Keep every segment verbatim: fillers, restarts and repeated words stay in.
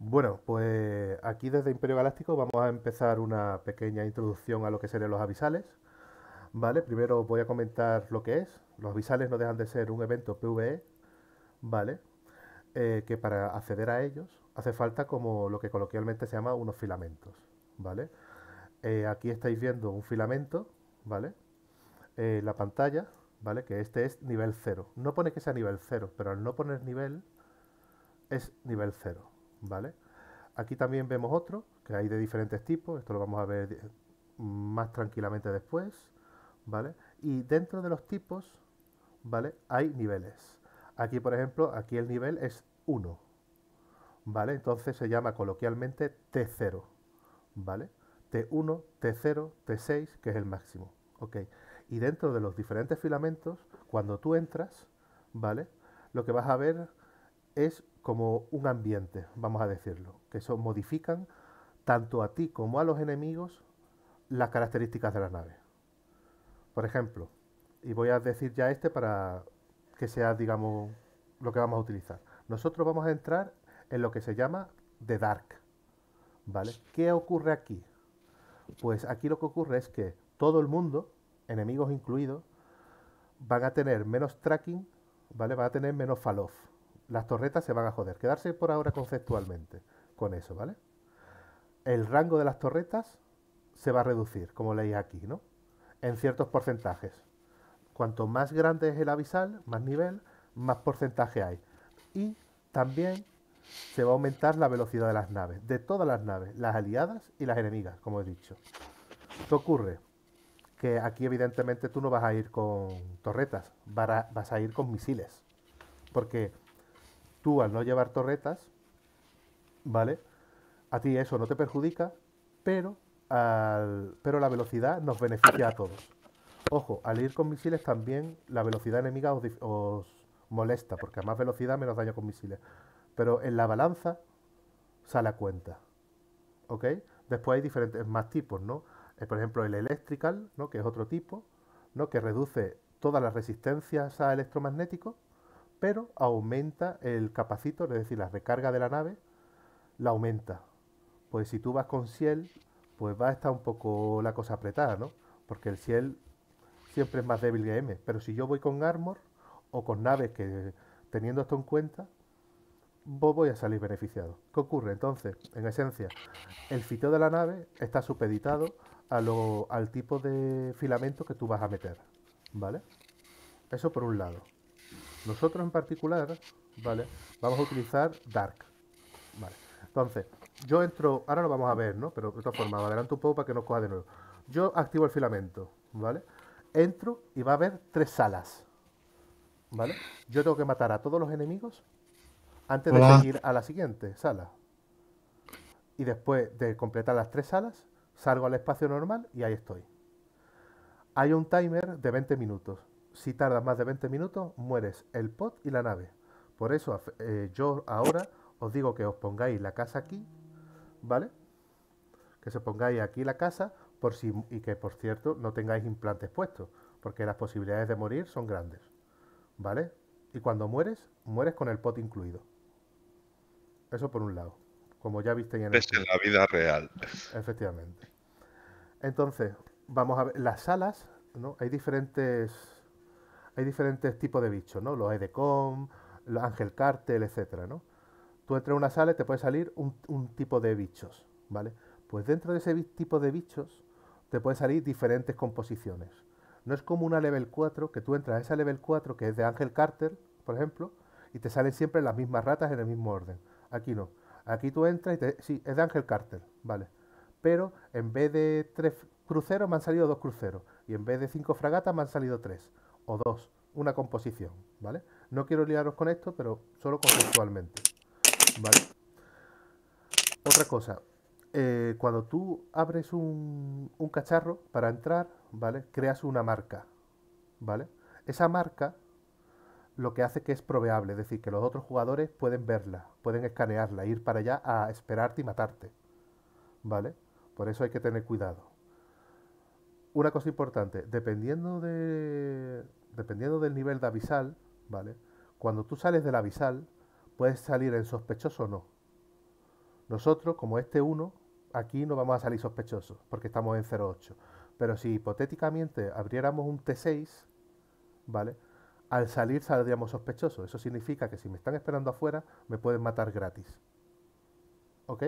Bueno, pues aquí desde Imperio Galáctico vamos a empezar una pequeña introducción a lo que serían los abisales. Vale, primero voy a comentar lo que es. Los abisales no dejan de ser un evento PvE, ¿vale? Eh, que para acceder a ellos hace falta como lo que coloquialmente se llama unos filamentos, ¿vale? Eh, aquí estáis viendo un filamento, ¿vale? Eh, la pantalla, ¿vale? Que este es nivel cero. No pone que sea nivel cero, pero al no poner nivel es nivel cero. ¿Vale? Aquí también vemos otro, que hay de diferentes tipos, esto lo vamos a ver más tranquilamente después, ¿vale? Y dentro de los tipos, ¿vale? Hay niveles. Aquí, por ejemplo, aquí el nivel es uno, ¿vale? Entonces se llama coloquialmente T cero, ¿vale? T uno, T cero, T seis, que es el máximo, ¿ok? Y dentro de los diferentes filamentos, cuando tú entras, ¿vale? Lo que vas a ver es como un ambiente, vamos a decirlo, que eso modifican tanto a ti como a los enemigos las características de la nave. Por ejemplo, y voy a decir ya este para que sea, digamos, lo que vamos a utilizar. Nosotros vamos a entrar en lo que se llama The Dark, ¿vale? ¿Qué ocurre aquí? Pues aquí lo que ocurre es que todo el mundo, enemigos incluidos, van a tener menos tracking, ¿vale? Van a tener menos fall-off. Las torretas se van a joder. Quedarse por ahora conceptualmente con eso, ¿vale? El rango de las torretas se va a reducir, como leéis aquí, ¿no? En ciertos porcentajes. Cuanto más grande es el abisal, más nivel, más porcentaje hay. Y también se va a aumentar la velocidad de las naves. De todas las naves, las aliadas y las enemigas, como he dicho. ¿Qué ocurre? Que aquí evidentemente tú no vas a ir con torretas, vas a ir con misiles. Porque tú, al no llevar torretas, ¿vale? A ti eso no te perjudica, pero, al, pero la velocidad nos beneficia a todos. Ojo, al ir con misiles también la velocidad enemiga os, os molesta, porque a más velocidad menos daño con misiles. Pero en la balanza sale a cuenta, ¿ok? Después hay diferentes más tipos, ¿no? Por ejemplo, el electrical, ¿no? Que es otro tipo, ¿no? Que reduce todas las resistencias a electromagnético, pero aumenta el capacitor, es decir, la recarga de la nave, la aumenta. Pues si tú vas con Ciel, pues va a estar un poco la cosa apretada, ¿no? Porque el Ciel siempre es más débil que M. Pero si yo voy con Armor o con naves que, teniendo esto en cuenta, vos voy a salir beneficiado. ¿Qué ocurre? Entonces, en esencia, el fiteo de la nave está supeditado a lo, al tipo de filamento que tú vas a meter, ¿vale? Eso por un lado. Nosotros en particular, ¿vale? Vamos a utilizar Dark, ¿vale? Entonces, yo entro, ahora lo vamos a ver, ¿no? Pero de otra forma, adelanto un poco para que nos coja de nuevo. Yo activo el filamento, ¿vale? Entro y va a haber tres salas, ¿vale? Yo tengo que matar a todos los enemigos antes de Hola. seguir a la siguiente sala. Y después de completar las tres salas, salgo al espacio normal y ahí estoy. Hay un timer de veinte minutos. Si tardas más de veinte minutos, mueres el pod y la nave. Por eso eh, yo ahora os digo que os pongáis la casa aquí, ¿vale? Que se pongáis aquí la casa por si, y que, por cierto, no tengáis implantes puestos, porque las posibilidades de morir son grandes, ¿vale? Y cuando mueres, mueres con el pod incluido. Eso por un lado, como ya visteis en el... Es en la vida real. Efectivamente. Entonces, vamos a ver las salas, ¿no? Hay diferentes... Hay diferentes tipos de bichos, ¿no? Los Edecom, los Ángel Cartel, etcétera, ¿no? Tú entras en una sala y te puede salir un, un tipo de bichos, ¿vale? Pues dentro de ese tipo de bichos te pueden salir diferentes composiciones. No es como una level cuatro, que tú entras a esa level cuatro, que es de Ángel Cartel, por ejemplo, y te salen siempre las mismas ratas en el mismo orden. Aquí no. Aquí tú entras y te... Sí, es de Ángel Cartel, ¿vale? Pero en vez de tres cruceros me han salido dos cruceros. Y en vez de cinco fragatas me han salido tres. O dos, una composición, ¿vale? No quiero liaros con esto, pero solo conceptualmente, ¿vale? Otra cosa, eh, cuando tú abres un, un cacharro para entrar, ¿vale? Creas una marca, ¿vale? Esa marca lo que hace que es proveable, es decir, que los otros jugadores pueden verla, pueden escanearla, ir para allá a esperarte y matarte, ¿vale? Por eso hay que tener cuidado. Una cosa importante, dependiendo de... Dependiendo del nivel de abisal, ¿vale? Cuando tú sales del abisal, puedes salir en sospechoso o no, Nosotros, como este uno, aquí no vamos a salir sospechosos, porque estamos en cero ocho. Pero si hipotéticamente abriéramos un T seis, ¿vale? Al salir saldríamos sospechosos. Eso significa que si me están esperando afuera, me pueden matar gratis. ¿Ok?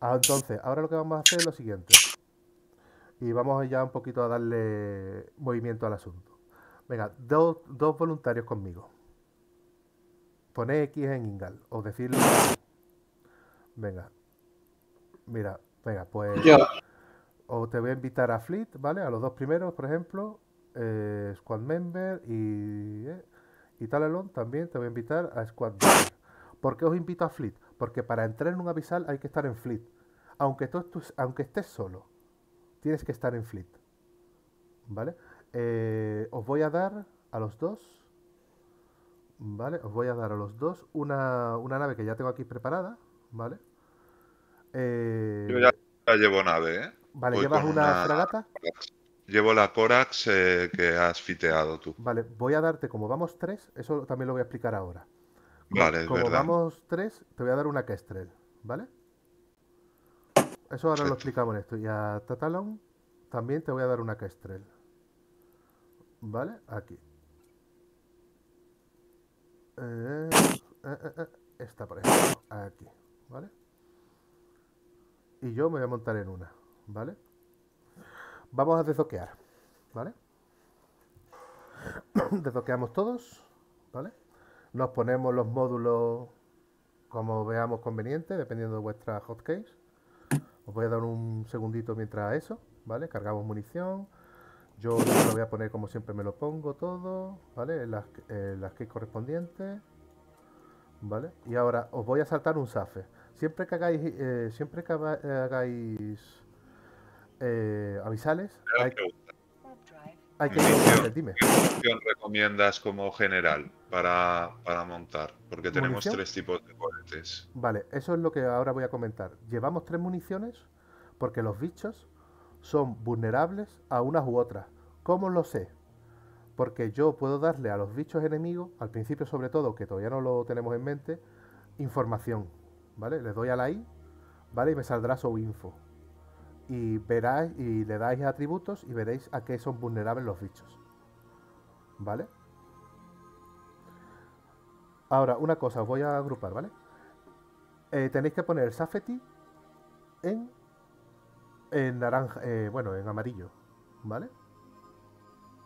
Entonces, ahora lo que vamos a hacer es lo siguiente. Y vamos ya un poquito a darle movimiento al asunto. Venga, dos, dos voluntarios conmigo. Poné X en Ingal. O decirlo. Venga. Mira, venga, pues... Yo. O te voy a invitar a Fleet, ¿vale? A los dos primeros, por ejemplo. Eh, Squad Member y... Eh, y Talalon también te voy a invitar a Squad Member. ¿Por qué os invito a Fleet? Porque para entrar en un abisal hay que estar en Fleet. Aunque, tú, tú, aunque estés solo, tienes que estar en Fleet. ¿Vale? Eh, os voy a dar a los dos... ¿Vale? Os voy a dar a los dos una, una nave que ya tengo aquí preparada, ¿vale? Eh... Yo ya, ya llevo nave, ¿eh? Vale, voy. ¿Llevas una, una fragata? Llevo la Corax eh, que has fiteado tú. Vale, voy a darte, como vamos tres, eso también lo voy a explicar ahora. Como, vale, es Como verdad. vamos tres, te voy a dar una Kestrel, ¿vale? Eso ahora sí. Lo explicamos en esto. Y a Tatalon también te voy a dar una Kestrel. ¿Vale? Aquí. Eh, eh, eh, esta, por ejemplo, aquí, ¿vale? Y yo me voy a montar en una, ¿vale? Vamos a desdoquear, ¿vale? Desdoqueamos todos, ¿vale? Nos ponemos los módulos como veamos conveniente, dependiendo de vuestra hotkeys. Os voy a dar un segundito mientras eso, ¿vale? Cargamos munición. Yo lo voy a poner como siempre me lo pongo todo, ¿vale? Las, eh, las keys correspondientes, ¿vale? Y ahora os voy a saltar un safe. Siempre que hagáis, eh, siempre que hagáis eh, avisales, hay, hay que... Munición, dime. ¿Qué munición recomiendas como general para, para montar? Porque tenemos ¿Munición? tres tipos de cohetes. Vale, eso es lo que ahora voy a comentar. Llevamos tres municiones porque los bichos... son vulnerables a unas u otras. ¿Cómo lo sé? Porque yo puedo darle a los bichos enemigos, al principio sobre todo, que todavía no lo tenemos en mente, información, ¿vale? Le doy a la I, ¿vale? Y me saldrá su info. Y verás, y le dais atributos y veréis a qué son vulnerables los bichos, ¿vale? Ahora, una cosa, os voy a agrupar, ¿vale? Eh, tenéis que poner Safety en... En naranja, eh, bueno, en amarillo, ¿vale?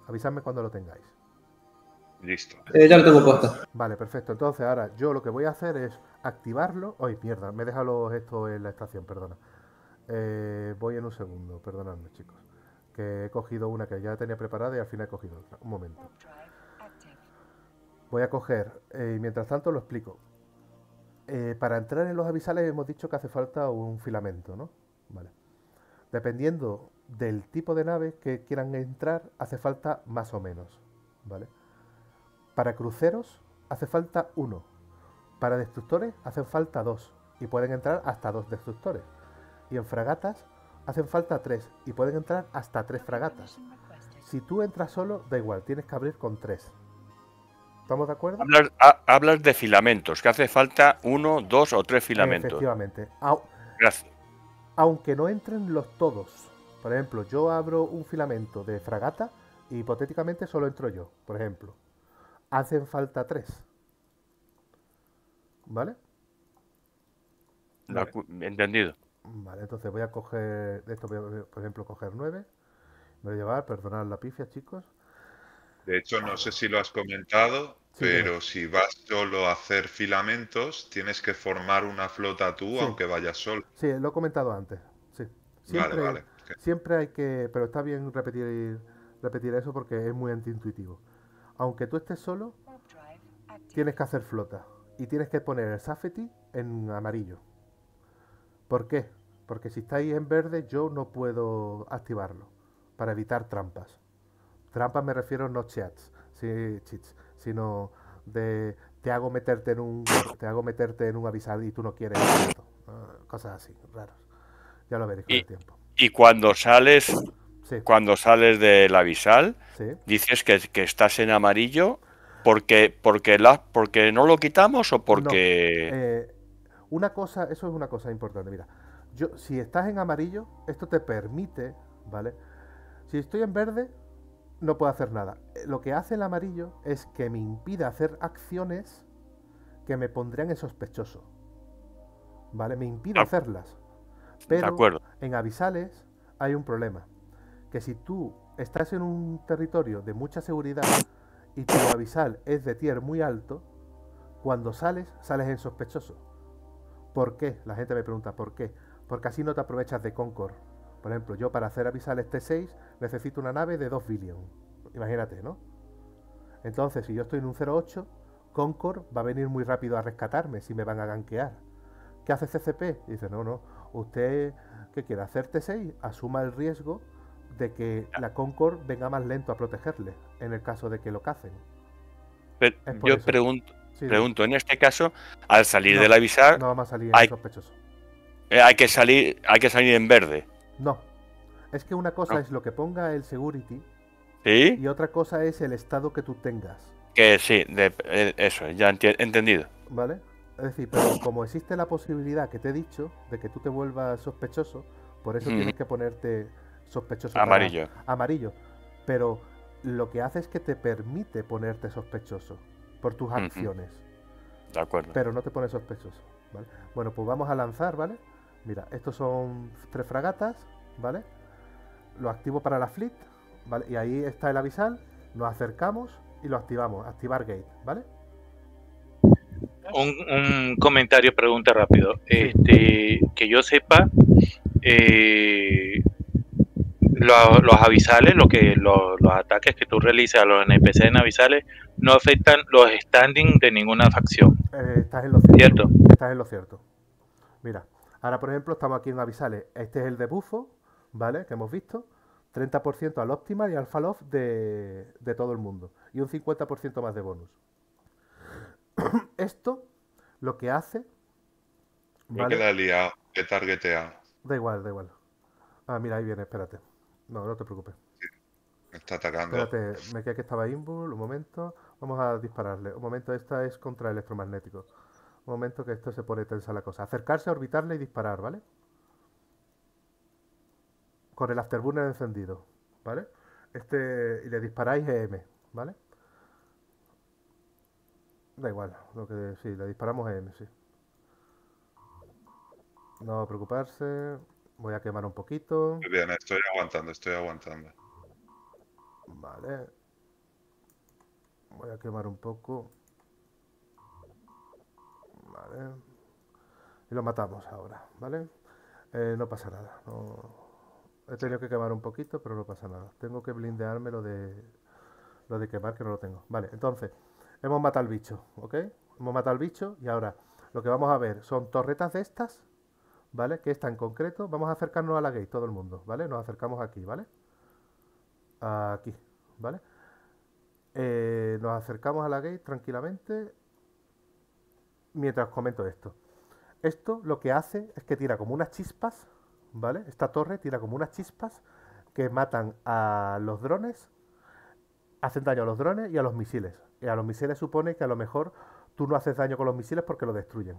Avisadme cuando lo tengáis. Listo. Eh, ya lo tengo puesto. Vale, perfecto. Entonces, ahora yo lo que voy a hacer es activarlo. ¡Ay, mierda! Me he dejado esto en la estación, perdona. Eh, voy en un segundo, perdonadme, chicos. Que he cogido una que ya tenía preparada y al final he cogido otra. Un momento. Voy a coger, eh, y mientras tanto lo explico. Eh, para entrar en los abisales hemos dicho que hace falta un filamento, ¿no? Vale. Dependiendo del tipo de naves que quieran entrar, hace falta más o menos, ¿vale? Para cruceros hace falta uno. Para destructores hacen falta dos. Y pueden entrar hasta dos destructores. Y en fragatas hacen falta tres. Y pueden entrar hasta tres fragatas. Si tú entras solo, da igual, tienes que abrir con tres. ¿Estamos de acuerdo? Hablas, ha, hablas de filamentos, que hace falta uno, dos o tres filamentos. Efectivamente. Au. Gracias. Aunque no entren los todos. Por ejemplo, yo abro un filamento de fragata y hipotéticamente solo entro yo, por ejemplo. Hacen falta tres. ¿Vale? Vale. Entendido. Vale, entonces voy a coger... Esto voy a, por ejemplo, coger nueve. Me voy a llevar, perdonad la pifia, chicos. De hecho, no sé si lo has comentado, sí, pero sí. Si vas solo a hacer filamentos, tienes que formar una flota tú, sí. Aunque vayas solo. Sí, lo he comentado antes. Sí. Siempre, vale, vale. Siempre hay que... Pero está bien repetir, repetir eso porque es muy antiintuitivo. Aunque tú estés solo, tienes que hacer flota. Y tienes que poner el safety en amarillo. ¿Por qué? Porque si estáis en verde, yo no puedo activarlo para evitar trampas. Trampas me refiero no cheats, sí, cheats, sino de te hago meterte en un te hago meterte en un avisal y tú no quieres esto. Cosas así, raras. Ya lo veréis con y, el tiempo. Y cuando sales, sí. Cuando sales del avisal, sí. Dices que, que estás en amarillo porque porque la porque no lo quitamos o porque no, eh, Una cosa, eso es una cosa importante, mira. Yo, si estás en amarillo, esto te permite, ¿vale? Si estoy en verde, no puedo hacer nada. Lo que hace el amarillo es que me impide hacer acciones que me pondrían en sospechoso, ¿vale? Me impide ah. hacerlas. Pero de acuerdo. En avisales hay un problema. Que si tú estás en un territorio de mucha seguridad y tu avisal es de tier muy alto, cuando sales, sales en sospechoso. ¿Por qué? La gente me pregunta, ¿por qué? Porque así no te aprovechas de Concord. Por ejemplo, yo para hacer avisales T seis necesito una nave de dos billion. Imagínate, ¿no? Entonces, si yo estoy en un cero ocho, Concord va a venir muy rápido a rescatarme si me van a gankear. ¿Qué hace C C P? Dice, no, no, usted que quiera hacer T seis, asuma el riesgo de que la Concord venga más lento a protegerle, en el caso de que lo cacen. Pero yo eso. pregunto, sí, pregunto en este caso, al salir no, del avisar... No vamos a salir hay, sospechoso. Hay que salir, hay que salir en verde. No, es que una cosa no. es lo que ponga el security, ¿sí? Y otra cosa es el estado que tú tengas. Que sí, de, de, eso, ya he entendido. Vale, es decir, pero como existe la posibilidad que te he dicho de que tú te vuelvas sospechoso, por eso mm. tienes que ponerte sospechoso. Amarillo. Para, amarillo, pero lo que hace es que te permite ponerte sospechoso por tus acciones. Mm-hmm. De acuerdo. Pero no te pones sospechoso, ¿vale? Bueno, pues vamos a lanzar, ¿vale? Mira, estos son tres fragatas, ¿vale? Lo activo para la fleet, ¿vale? Y ahí está el avisal, nos acercamos y lo activamos, activar gate, ¿vale? Un, un comentario, pregunta rápido. Este, que yo sepa, eh, lo, los avisales, lo que, lo, los ataques que tú realizas a los N P C en avisales no afectan los standings de ninguna facción. Eh, estás en lo cierto. ¿Cierto? Estás en lo cierto. Mira. Ahora, por ejemplo, estamos aquí en avisales. Este es el de bufo, ¿vale? Que hemos visto. treinta por ciento al optimal y al fall-off de, de todo el mundo. Y un cincuenta por ciento más de bonus. Esto lo que hace... ¿vale? Me queda liado, que targetea. Da igual, da igual. Ah, mira, ahí viene, espérate. No, no te preocupes. Sí, me está atacando. Espérate, me quedé que estaba Invul, un momento. Vamos a dispararle. Un momento, esta es contra electromagnético. Momento que esto se pone tensa la cosa. Acercarse, orbitarle y disparar, ¿vale? Con el afterburner encendido, ¿vale? Este, y le disparáis E M, ¿vale? Da igual, lo que sí, le disparamos E M, sí. No preocuparse, voy a quemar un poquito. Muy bien, estoy aguantando, estoy aguantando. Vale. Voy a quemar un poco. Vale. Y lo matamos ahora, ¿vale? Eh, no pasa nada. No... He tenido que quemar un poquito, pero no pasa nada. Tengo que blindearme lo de lo de quemar, que no lo tengo. Vale, entonces, hemos matado al bicho, ¿ok? Hemos matado al bicho y ahora lo que vamos a ver son torretas de estas, ¿vale? Que esta en concreto. Vamos a acercarnos a la gate, todo el mundo, ¿vale? Nos acercamos aquí, ¿vale? Aquí, ¿vale? Eh, nos acercamos a la gate tranquilamente. Mientras os comento esto, esto lo que hace es que tira como unas chispas, ¿vale? Esta torre tira como unas chispas que matan a los drones, hacen daño a los drones y a los misiles. Y a los misiles supone que a lo mejor tú no haces daño con los misiles porque los destruyen,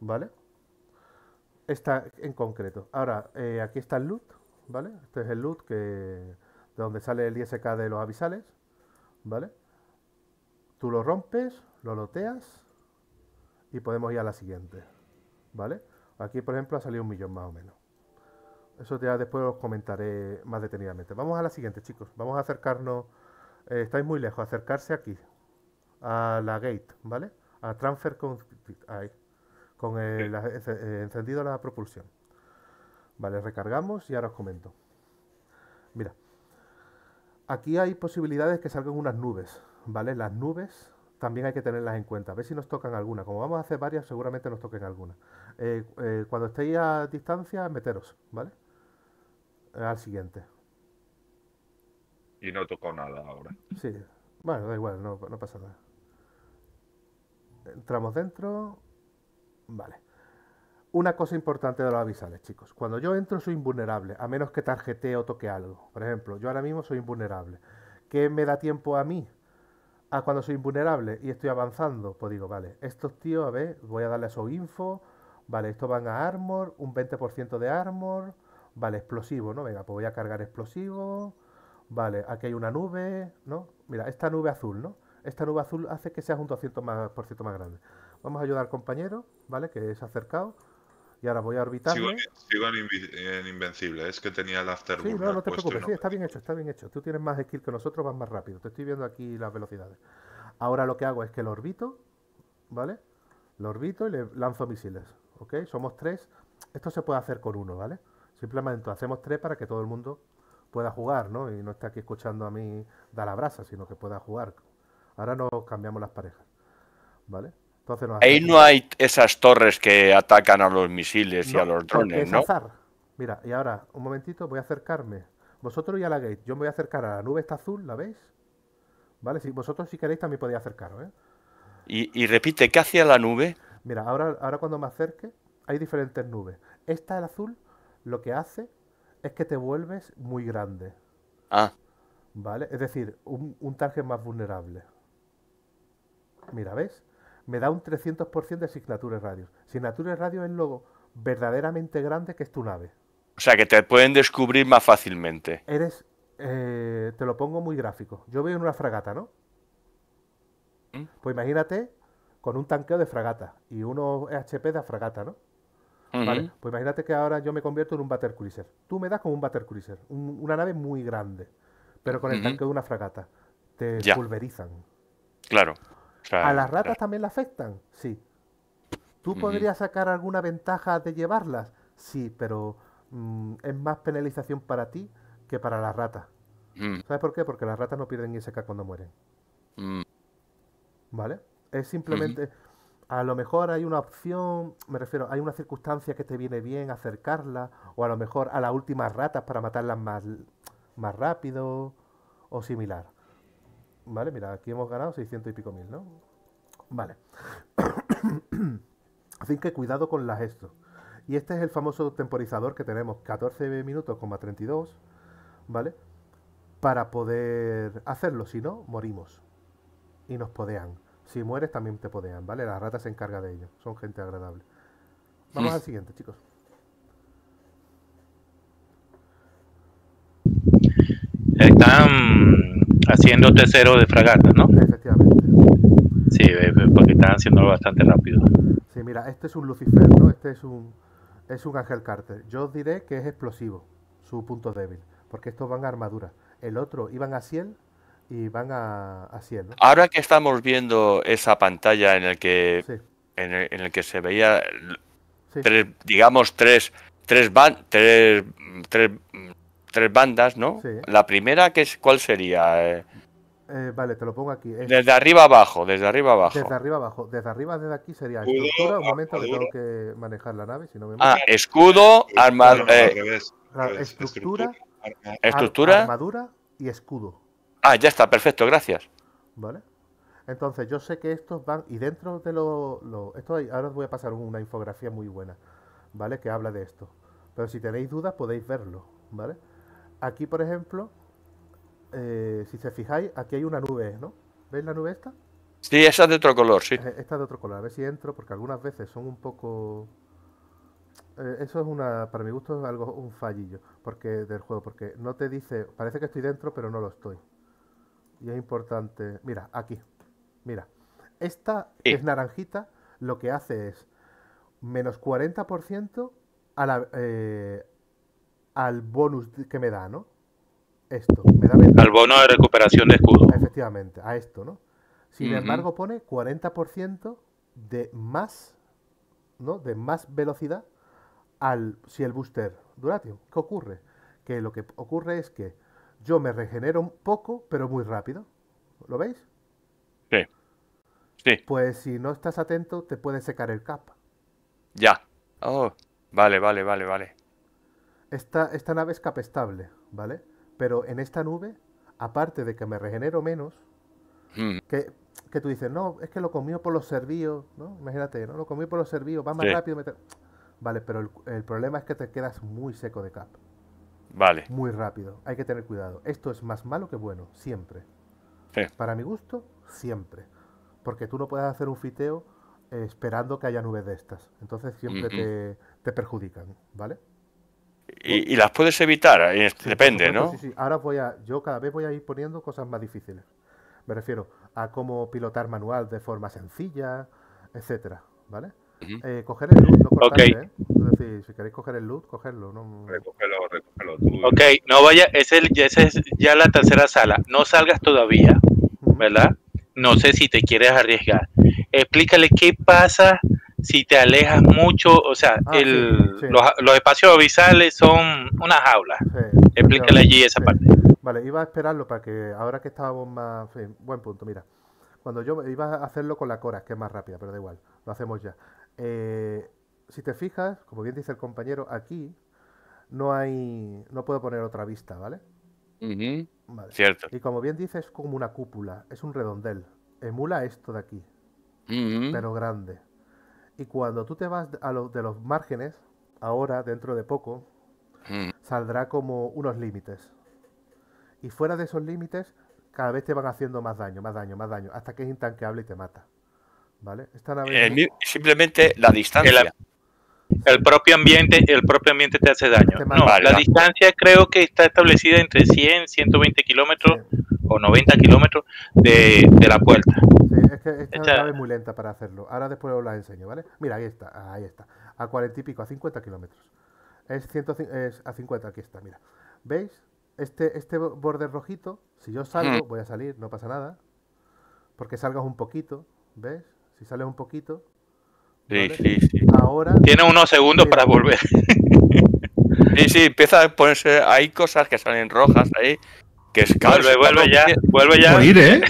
¿vale? Esta en concreto. Ahora, eh, aquí está el loot, ¿vale? Este es el loot que, de donde sale el I S K de los avisales, ¿vale? Tú lo rompes, lo loteas... Y podemos ir a la siguiente, ¿vale? Aquí, por ejemplo, ha salido un millón más o menos. Eso ya después os comentaré más detenidamente. Vamos a la siguiente, chicos. Vamos a acercarnos... Eh, estáis muy lejos. Acercarse aquí. A la gate, ¿vale? A transfer con... Ahí. Con el, la, eh, encendido la propulsión. Vale, recargamos y ahora os comento. Mira. Aquí hay posibilidades que salgan unas nubes, ¿vale? Las nubes... También hay que tenerlas en cuenta, a ver si nos tocan alguna. Como vamos a hacer varias, seguramente nos toquen alguna. Eh, eh, cuando estéis a distancia, meteros, ¿vale? Eh, al siguiente. Y no tocó nada ahora. Sí, bueno, da igual, no, no pasa nada. Entramos dentro. Vale. Una cosa importante de los avisales, chicos. Cuando yo entro soy invulnerable, a menos que tarjetee o toque algo. Por ejemplo, yo ahora mismo soy invulnerable. ¿Qué me da tiempo a mí? Ah, cuando soy invulnerable y estoy avanzando, pues digo, vale, estos tíos, a ver, voy a darle a su info. Vale, estos van a armor, un veinte por ciento de armor. Vale, explosivo, ¿no? Venga, pues voy a cargar explosivo. Vale, aquí hay una nube, ¿no? Mira, esta nube azul, ¿no? Esta nube azul hace que seas un doscientos por ciento más, por ciento más grande. Vamos a ayudar al compañero, ¿vale? Que se ha acercado. Y ahora voy a orbitar. Sigo, sigo en, en invencible, es que tenía el afterburn. Sí, no, no te preocupes, sí, está bien hecho, está bien hecho. Tú tienes más skill que nosotros, vas más rápido. Te estoy viendo aquí las velocidades. Ahora lo que hago es que lo orbito, ¿vale? Lo orbito y le lanzo misiles, ¿ok? Somos tres. Esto se puede hacer con uno, ¿vale? Simplemente hacemos tres para que todo el mundo pueda jugar, ¿no? Y no está aquí escuchando a mí dar la brasa, sino que pueda jugar. Ahora nos cambiamos las parejas, ¿vale? Entonces nos ahí no hay esas torres que atacan a los misiles no, y a los drones, ¿no? Azar. Mira, y ahora, un momentito, voy a acercarme. Vosotros y a la gate. Yo me voy a acercar a la nube esta azul, ¿la veis? ¿Vale? Si vosotros si queréis también podéis acercaros, ¿eh? Y, y repite, ¿qué hacía la nube? Mira, ahora, ahora cuando me acerque, hay diferentes nubes. Esta, el azul, lo que hace es que te vuelves muy grande. Ah. ¿Vale? Es decir, un, un target más vulnerable. Mira, ¿ves? Me da un trescientos por ciento de signatures radios. Signatures radios es lo verdaderamente grande que es tu nave. O sea, que te pueden descubrir más fácilmente. Eres... Eh, te lo pongo muy gráfico. Yo voy en una fragata, ¿no? ¿Mm? Pues imagínate con un tanqueo de fragata y unos H P de fragata, ¿no? Uh-huh. Vale. Pues imagínate que ahora yo me convierto en un Battle Cruiser. Tú me das como un Battle Cruiser. Un, una nave muy grande, pero con el uh-huh. tanqueo de una fragata. Te ya. pulverizan. Claro. Claro, ¿a las ratas claro. también la afectan? Sí. ¿Tú uh-huh. podrías sacar alguna ventaja de llevarlas? Sí, pero mm, es más penalización para ti que para las ratas. Uh-huh. ¿Sabes por qué? Porque las ratas no pierden I S K cuando mueren. Uh-huh. ¿Vale? Es simplemente... Uh-huh. A lo mejor hay una opción... Me refiero, hay una circunstancia que te viene bien acercarla, o a lo mejor a las últimas ratas para matarlas más, más rápido o similar. Vale, mira, aquí hemos ganado seiscientos y pico mil, ¿no? Vale. Así que cuidado con las esto. Y este es el famoso temporizador que tenemos, catorce minutos, treinta y dos, ¿vale? Para poder hacerlo, si no, morimos. Y nos podean. Si mueres también te podean, ¿vale? La rata se encarga de ello, son gente agradable. Vamos al siguiente, chicos. Están... haciendo tercero de fragata, ¿no? Efectivamente. Sí, porque están haciéndolo bastante rápido. Sí, mira, este es un Lucifer, ¿no? Este es un es un Ángel Carter. Yo os diré que es explosivo, su punto débil, porque estos van a armadura. El otro iban a Ciel y van a, a Ciel, ¿no? Ahora que estamos viendo esa pantalla en el que sí. en, el, en el que se veía sí. tres, digamos tres tres van tres tres tres bandas, ¿no? Sí. La primera, que es, ¿cuál sería? Eh, eh, vale, te lo pongo aquí. Es... Desde arriba abajo, desde arriba abajo. Desde arriba abajo, desde arriba, desde aquí sería estructura. Un momento que tengo que manejar la nave, si no me... Ah, escudo, armadura, eh, estructura, estructura, armadura y escudo. Ah, ya está, perfecto, gracias. Vale. Entonces, yo sé que estos van y dentro de lo, lo esto hay, ahora os voy a pasar una infografía muy buena, ¿vale? Que habla de esto. Pero si tenéis dudas podéis verlo, ¿vale? Aquí, por ejemplo, eh, si se fijáis, aquí hay una nube, ¿no? ¿Veis la nube esta? Sí, esa es de otro color, sí. Esta es de otro color, a ver si entro, porque algunas veces son un poco... Eh, eso es una, para mi gusto, es algo un fallillo porque del juego, porque no te dice... Parece que estoy dentro, pero no lo estoy. Y es importante... Mira, aquí, mira. Esta sí. es naranjita, lo que hace es menos cuarenta por ciento a la... Eh, al bonus que me da, ¿no? Esto, me da... Al bono de recuperación de escudo. Efectivamente, a esto, ¿no? Sin uh-huh. embargo, pone cuarenta por ciento de más, ¿no? De más velocidad al si el booster Duration. ¿Qué ocurre? Que lo que ocurre es que yo me regenero un poco, pero muy rápido. ¿Lo veis? Sí. Sí. Pues si no estás atento, te puede secar el cap. Ya. Oh, vale, vale, vale, vale. Esta, esta nave es capestable, ¿vale? Pero en esta nube, aparte de que me regenero menos, mm. que, que tú dices, no, es que lo comí por los servíos, ¿no? Imagínate, ¿no? Lo comí por los servíos, va más sí. rápido. Te... Vale, pero el, el problema es que te quedas muy seco de cap. Vale. Muy rápido, hay que tener cuidado. Esto es más malo que bueno, siempre. Sí. Para mi gusto, siempre, porque tú no puedes hacer un fiteo eh, esperando que haya nubes de estas, entonces siempre uh-huh. te, te perjudican, ¿vale? Y, y las puedes evitar, sí, depende, supuesto, ¿no? Sí, sí, ahora voy a, yo cada vez voy a ir poniendo cosas más difíciles, me refiero a cómo pilotar manual de forma sencilla, etcétera, ¿vale? Uh-huh. eh, coger el loot, no cortarse, okay. ¿eh? Es decir, si queréis coger el loot, cogerlo, ¿no? Recógelo, recógelo tú. Ok, no vaya, esa es ya la tercera sala, no salgas todavía, uh-huh. ¿verdad? No sé si te quieres arriesgar. Explícale qué pasa si te alejas mucho, o sea, ah, el, sí, sí. Los, los espacios abisales son unas jaulas. Sí, explícale allí esa sí. parte. Vale, iba a esperarlo para que ahora que estábamos más... Sí, buen punto, mira. Cuando yo iba a hacerlo con la Corax, que es más rápida, pero da igual, lo hacemos ya. Eh, si te fijas, como bien dice el compañero, aquí no hay... No puedo poner otra vista, ¿vale? Uh-huh. Vale. Cierto. Y como bien dice, es como una cúpula, es un redondel. Emula esto de aquí, uh-huh. pero grande. Y cuando tú te vas a lo, de los márgenes, ahora, dentro de poco, uh-huh. saldrá como unos límites. Y fuera de esos límites, cada vez te van haciendo más daño, más daño, más daño, hasta que es intanqueable y te mata. ¿Vale? Esta nave eh, es... Simplemente la distancia. El, el propio ambiente, el propio ambiente te hace daño. Te no, vale, la no. distancia creo que está establecida entre cien, ciento veinte kilómetros sí. o noventa kilómetros de, de la puerta. Sí, es que esta Echa... nave es muy lenta para hacerlo. Ahora después os la enseño, ¿vale? Mira, ahí está, ahí está. A cuarenta y pico, a cincuenta kilómetros. Es, es a cincuenta, aquí está, mira. ¿Veis? Este, este borde rojito, si yo salgo, mm. voy a salir, no pasa nada. Porque salgas un poquito, ¿ves? Si sales un poquito... ¿vale? Sí, sí, sí. Ahora... Tiene unos segundos mira, para volver. Sí, sí, empieza a ponerse... Hay cosas que salen rojas ahí, que es claro, Vuelve, vuelve ya, vuelve ya. Morir, ¿eh?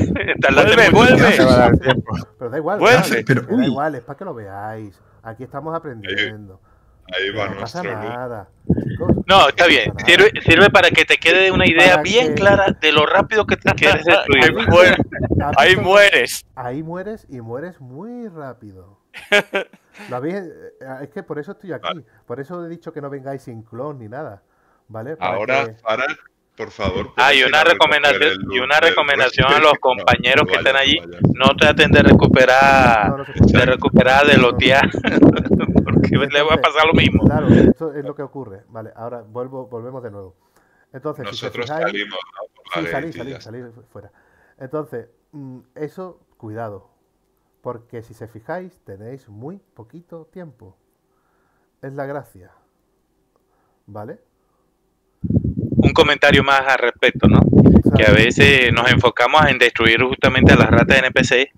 Vuelve, vuelve. Pero da igual, vuelve, vale, pero, pero da igual, es para que lo veáis. Aquí estamos aprendiendo. Ahí, ahí va no pasa nuestro, nada. Chicos, no, está bien. Sirve, sirve para que te quede una idea bien que... clara de lo rápido que te quieres destruir. Ahí, muere. ahí mueres. Ahí mueres y mueres muy rápido. ¿Lo habéis... Es que por eso estoy aquí. Vale. Por eso he dicho que no vengáis sin clon ni nada. ¿Vale? Para Ahora, que... para, por favor. Ah, y una recomendación, y una recomendación a los compañeros no, no, que están allí. No, no, no traten de recuperar, no, no, no de recuperar, de lotear. Que le va a pasar lo mismo. Claro, esto es lo que ocurre. Vale, ahora vuelvo, volvemos de nuevo. Entonces, nosotros si fijáis, salimos. ¿No? Sí, salís, salís, salís fuera. Entonces, eso, cuidado. Porque si se fijáis, tenéis muy poquito tiempo. Es la gracia. ¿Vale? Un comentario más al respecto, ¿no? Exacto. Que a veces nos enfocamos en destruir justamente a las ratas de N P C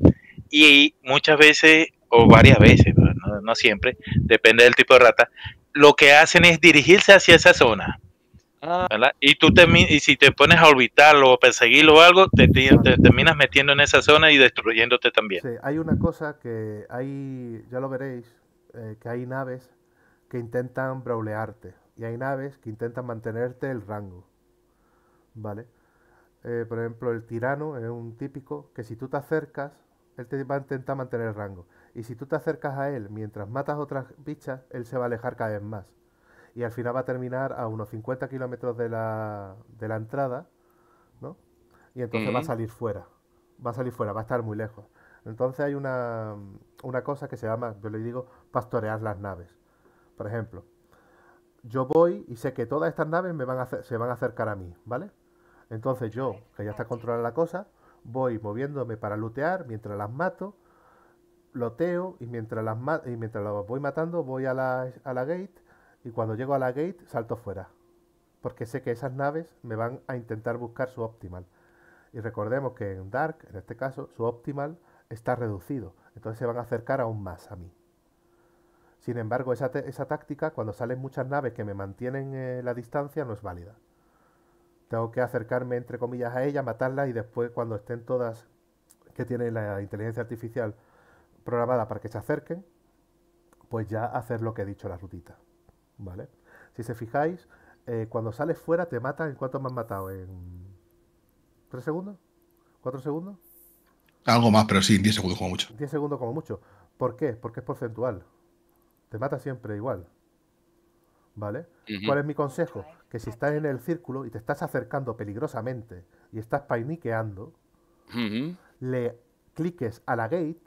y muchas veces, o varias veces, ¿no? No, no siempre, depende del tipo de rata, lo que hacen es dirigirse hacia esa zona, ¿verdad? Y tú te, y si te pones a orbitarlo o perseguirlo o algo, te, te, te terminas metiendo en esa zona y destruyéndote también. Sí, hay una cosa que hay, ya lo veréis, eh, que hay naves que intentan braulearte y hay naves que intentan mantenerte el rango, ¿vale? Eh, por ejemplo, el tirano es un típico que si tú te acercas, él te va a intentar mantener el rango. Y si tú te acercas a él mientras matas otras bichas, él se va a alejar cada vez más. Y al final va a terminar a unos cincuenta kilómetros de la, de la entrada, ¿no? Y entonces ¿Eh? va a salir fuera. Va a salir fuera, va a estar muy lejos. Entonces hay una, una cosa que se llama, yo le digo, pastorear las naves. Por ejemplo, yo voy y sé que todas estas naves me van a hacer, se van a acercar a mí, ¿vale? Entonces yo, que ya está controlada la cosa, voy moviéndome para lootear mientras las mato. Loteo y mientras las ma y mientras las voy matando voy a la, a la gate y cuando llego a la gate salto fuera porque sé que esas naves me van a intentar buscar su optimal y recordemos que en Dark, en este caso, su optimal está reducido, entonces se van a acercar aún más a mí. Sin embargo, esa, esa táctica cuando salen muchas naves que me mantienen eh, la distancia no es válida. Tengo que acercarme entre comillas a ella, matarla y después cuando estén todas que tienen la inteligencia artificial programada para que se acerquen, pues ya hacer lo que he dicho, la rutita, ¿vale? Si se fijáis, eh, cuando sales fuera te matan, ¿en cuánto me han matado? ¿En tres segundos? ¿Cuatro segundos? Algo más, pero sí, en diez segundos como mucho. diez segundos como mucho. ¿Por qué? Porque es porcentual. Te mata siempre igual, ¿vale? Uh-huh. ¿Cuál es mi consejo? Que si estás en el círculo y te estás acercando peligrosamente y estás painiqueando, uh-huh. le cliques a la gate,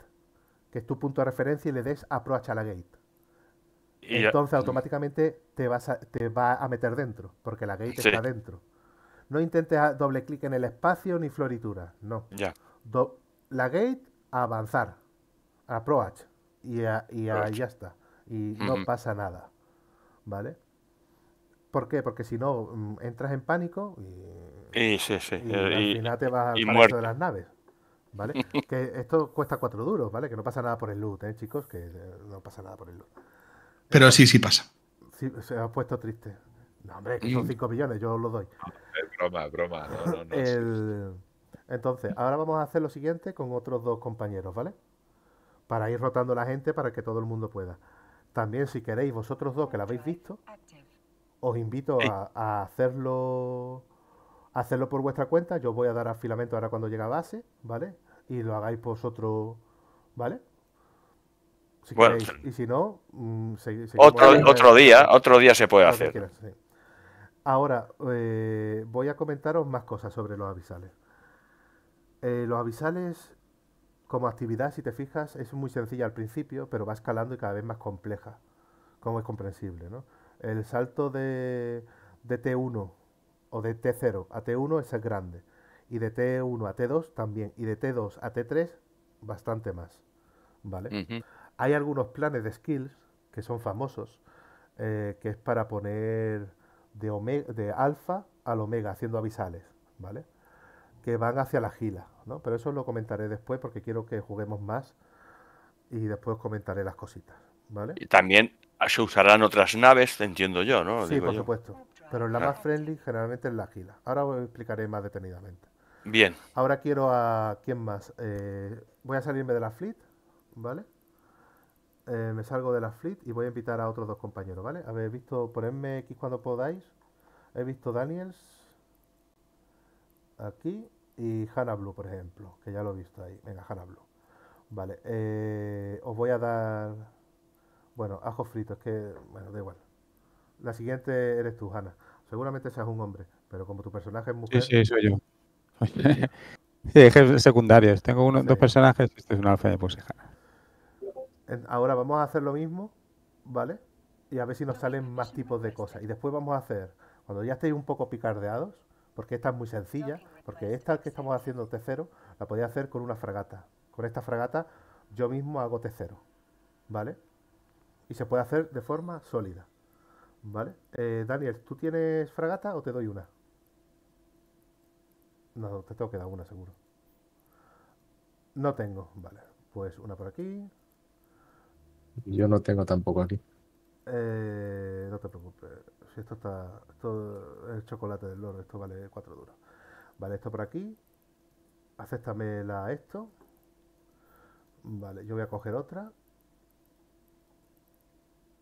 que es tu punto de referencia, y le des approach a la gate. Y entonces ya, automáticamente te, vas a, te va a meter dentro, porque la gate sí. está dentro. No intentes doble clic en el espacio ni floritura, no. Ya. Do, la gate, a avanzar, a approach, y, a, y a, ya está. Y no uh-huh. pasa nada, ¿vale? ¿Por qué? Porque si no, entras en pánico y, y, sí, sí. y, y al final te vas al paraíso de las naves, ¿vale? Que esto cuesta cuatro duros, ¿vale? Que no pasa nada por el loot, ¿eh, chicos? Que no pasa nada por el loot. Pero sí, sí pasa. Sí, se ha puesto triste. No, hombre, que son cinco millones, yo os lo doy. Es broma, es broma. No, no, no, el... Entonces, ahora vamos a hacer lo siguiente con otros dos compañeros, ¿vale? Para ir rotando la gente para que todo el mundo pueda. También, si queréis, vosotros dos que la habéis visto, os invito a, a hacerlo a hacerlo por vuestra cuenta. Yo os voy a dar a filamento ahora cuando llegue a base, ¿vale? Y lo hagáis vosotros, ¿vale? Si bueno, queréis, y si no, mmm, se, se otro, otro día, otro día se puede hacer. Quieras, sí. Ahora eh, voy a comentaros más cosas sobre los abisales. Eh, los abisales, como actividad, si te fijas, es muy sencilla al principio, pero va escalando y cada vez más compleja, como es comprensible, ¿no? El salto de, de T uno o de T cero a T uno es el grande, y de T uno a T dos también, y de T dos a T tres bastante más, ¿vale? Uh-huh. Hay algunos planes de skills que son famosos, eh, que es para poner de, omega, de alfa al omega, haciendo abisales, ¿vale? Que van hacia la gila, ¿no? Pero eso lo comentaré después porque quiero que juguemos más y después comentaré las cositas, ¿vale? Y también se usarán otras naves, entiendo yo, ¿no? Sí, digo por yo. Supuesto. Pero la claro. más friendly generalmente es la gila. Ahora os explicaré más detenidamente. Bien. Ahora quiero a... ¿Quién más? Eh, voy a salirme de la fleet, ¿vale? Eh, me salgo de la fleet y voy a invitar a otros dos compañeros, ¿vale? Habéis visto, ponedme X cuando podáis. He visto Daniels aquí y Hannah Blue, por ejemplo, que ya lo he visto ahí. Venga, Hannah Blue. Vale, eh, os voy a dar... Bueno, ajo frito, es que... Bueno, da igual. La siguiente eres tú, Hannah. Seguramente seas un hombre, pero como tu personaje es mujer... Sí, sí, soy yo. Sí, secundarios. Tengo uno, sí. dos personajes, este es un alfa de pose, Hannah. Ahora vamos a hacer lo mismo, ¿vale? Y a ver si nos salen más tipos de cosas. Y después vamos a hacer, cuando ya estéis un poco picardeados, porque esta es muy sencilla, porque esta que estamos haciendo T cero, la podéis hacer con una fragata. Con esta fragata yo mismo hago T cero, ¿vale? Y se puede hacer de forma sólida, ¿vale? Eh, Daniel, ¿tú tienes fragata o te doy una? No, te tengo que dar una seguro. No tengo, vale. Pues una por aquí... Yo no tengo tampoco aquí. Eh, no te preocupes. Si esto está. Esto es el chocolate del loro. Esto vale cuatro duros. Vale, esto por aquí. Acéptame la esto. Vale, yo voy a coger otra.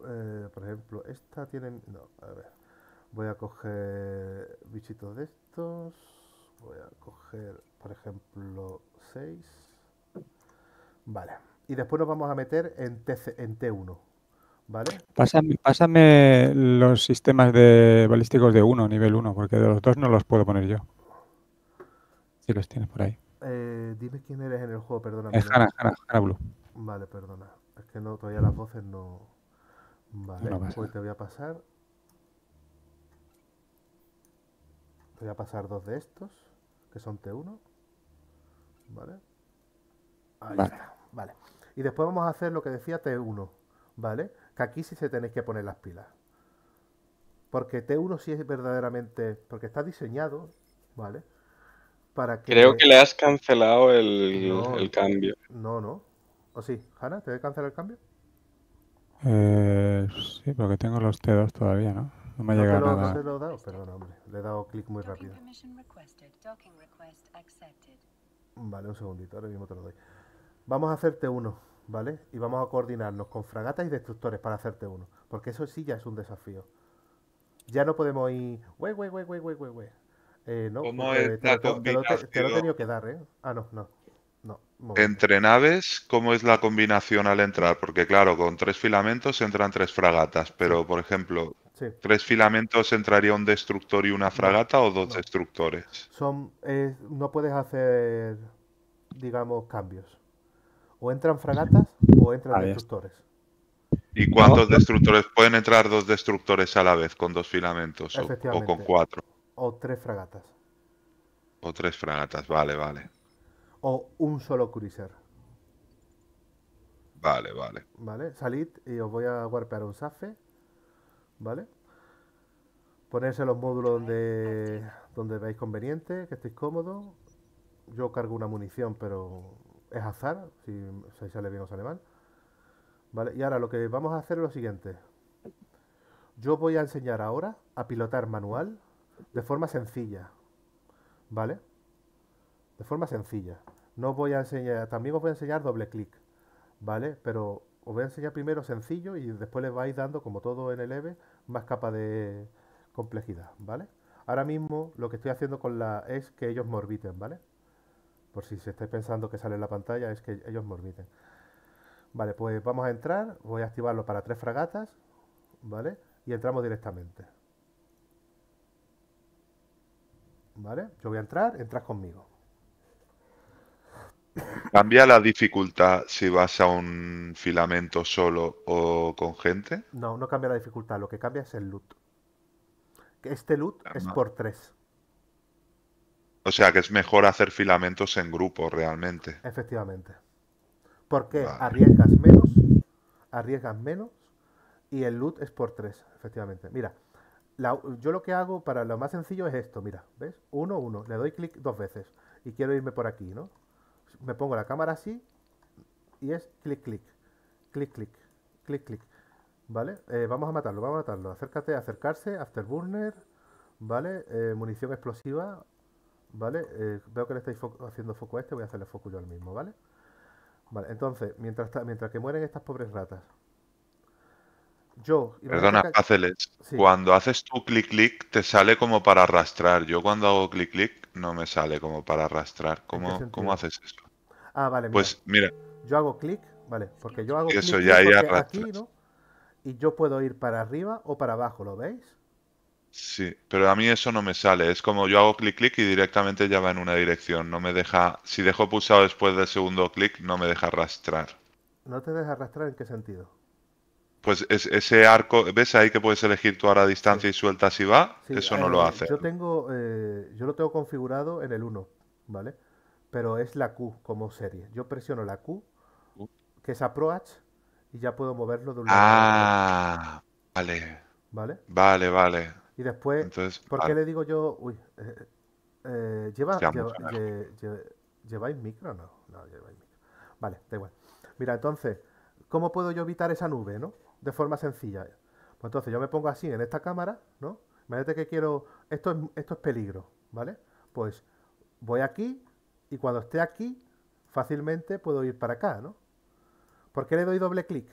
Eh, por ejemplo, esta tiene. No, a ver. Voy a coger bichitos de estos. Voy a coger, por ejemplo, seis. Vale. Y después nos vamos a meter en, T C, en T uno, ¿vale? Pásame, pásame los sistemas de balísticos de uno, nivel uno, porque de los dos no los puedo poner yo. Si los tienes por ahí. Eh, dime quién eres en el juego, perdona. Es Hannah, Hannah, Hannah Blue. Vale, perdona. Es que no, todavía las voces no... Vale, no pues te voy a pasar... Te voy a pasar dos de estos, que son T uno. Vale. Ahí vale. está, vale. Y después vamos a hacer lo que decía T uno, ¿vale? Que aquí sí se tenéis que poner las pilas. Porque T uno sí es verdaderamente... Porque está diseñado, ¿vale? Para que... Creo que le has cancelado el, no, el cambio. No, no. ¿O sí? ¿Hannah, te debe cancelar el cambio? Eh, sí, porque tengo los T dos todavía, ¿no? No me ha llegado no nada. ¿No te lo he dado? Perdón, hombre. Le he dado clic muy rápido. Vale, un segundito. Ahora mismo te lo doy. Vamos a hacer T uno, ¿vale? Y vamos a coordinarnos con fragatas y destructores para hacer T uno. Porque eso sí ya es un desafío. Ya no podemos ir... Güey, güey, güey, güey, güey, güey. Eh, no, ¿Cómo eh, es te, la te, te, lo, te, te lo he tenido que dar, ¿eh? Ah, no, no. no Entre naves, ¿cómo es la combinación al entrar? Porque claro, con tres filamentos entran tres fragatas. Pero, por ejemplo, sí. ¿tres filamentos entraría un destructor y una fragata no, o dos no. destructores? Son, eh, no puedes hacer, digamos, cambios. o entran fragatas o entran ah, destructores. ¿Y cuántos no, destructores? Pueden entrar dos destructores a la vez con dos filamentos o, o con cuatro. O tres fragatas. O tres fragatas, vale, vale. O un solo cruiser. Vale, vale. Vale, salid y os voy a warpear un safe. Vale. Ponerse los módulos donde, donde veáis conveniente, que estéis cómodos. Yo cargo una munición, pero es azar, si, si sale bien o sale mal. Vale, y ahora lo que vamos a hacer es lo siguiente. Yo voy a enseñar ahora a pilotar manual de forma sencilla. ¿Vale? De forma sencilla. No voy a enseñar, también os voy a enseñar doble clic. ¿Vale? Pero os voy a enseñar primero sencillo y después les vais dando, como todo en el E V E, más capa de complejidad. ¿Vale? Ahora mismo lo que estoy haciendo con la es que ellos me orbiten, ¿vale? Por si se estáis pensando que sale en la pantalla, es que ellos me orbiten. Vale, pues vamos a entrar, voy a activarlo para tres fragatas, ¿vale? Y entramos directamente. ¿Vale? Yo voy a entrar, entras conmigo. ¿Cambia la dificultad si vas a un filamento solo o con gente? No, no cambia la dificultad, lo que cambia es el loot. Este loot es por tres. O sea que es mejor hacer filamentos en grupo realmente. Efectivamente. Porque vale. arriesgas menos, arriesgas menos y el loot es por tres, efectivamente. Mira, la, yo lo que hago para lo más sencillo es esto, mira, ¿ves? Uno, uno, le doy clic dos veces y quiero irme por aquí, ¿no? Me pongo la cámara así y es clic, clic, clic, clic, clic, clic, ¿vale? Eh, vamos a matarlo, vamos a matarlo, acércate, acercarse, afterburner, ¿vale? Eh, munición explosiva, ¿vale? Eh, veo que le estáis fo- haciendo foco a este, voy a hacerle foco yo al mismo, ¿vale? Vale, entonces, mientras, mientras que mueren estas pobres ratas, yo... Perdona, que... Cáceres, sí. Cuando haces tu clic-clic te sale como para arrastrar. Yo cuando hago clic-clic no me sale como para arrastrar. ¿Cómo, ¿cómo haces eso? Ah, vale, mira. Pues mira. Yo hago clic, vale, porque yo hago clic aquí, ¿no? Y yo puedo ir para arriba o para abajo, ¿lo veis? Sí, pero a mí eso no me sale. Es como yo hago clic-clic y directamente ya va en una dirección. No me deja... Si dejo pulsado después del segundo clic, no me deja arrastrar. ¿No te deja arrastrar en qué sentido? Pues es, ese arco... ¿Ves ahí que puedes elegir tú ahora a distancia sí. y sueltas y va? Sí, eso no eh, lo hace. Yo tengo, eh, yo lo tengo configurado en el uno, ¿vale? Pero es la Q como serie. Yo presiono la Q, que es approach, y ya puedo moverlo de un lado a otro. Ah, vale. ¿Vale? Vale, vale. Y después, entonces, ¿por qué ah, le digo yo? Uy, eh, eh, lleva, lleva, lle, lle, ¿lleváis micro? No, no lleváis micro. Vale, da igual. Mira, entonces, ¿cómo puedo yo evitar esa nube, no? De forma sencilla. Pues entonces, yo me pongo así en esta cámara, ¿no? Imagínate que quiero... Esto es, esto es peligro, ¿vale? Pues voy aquí y cuando esté aquí, fácilmente puedo ir para acá, ¿no? ¿Por qué le doy doble clic?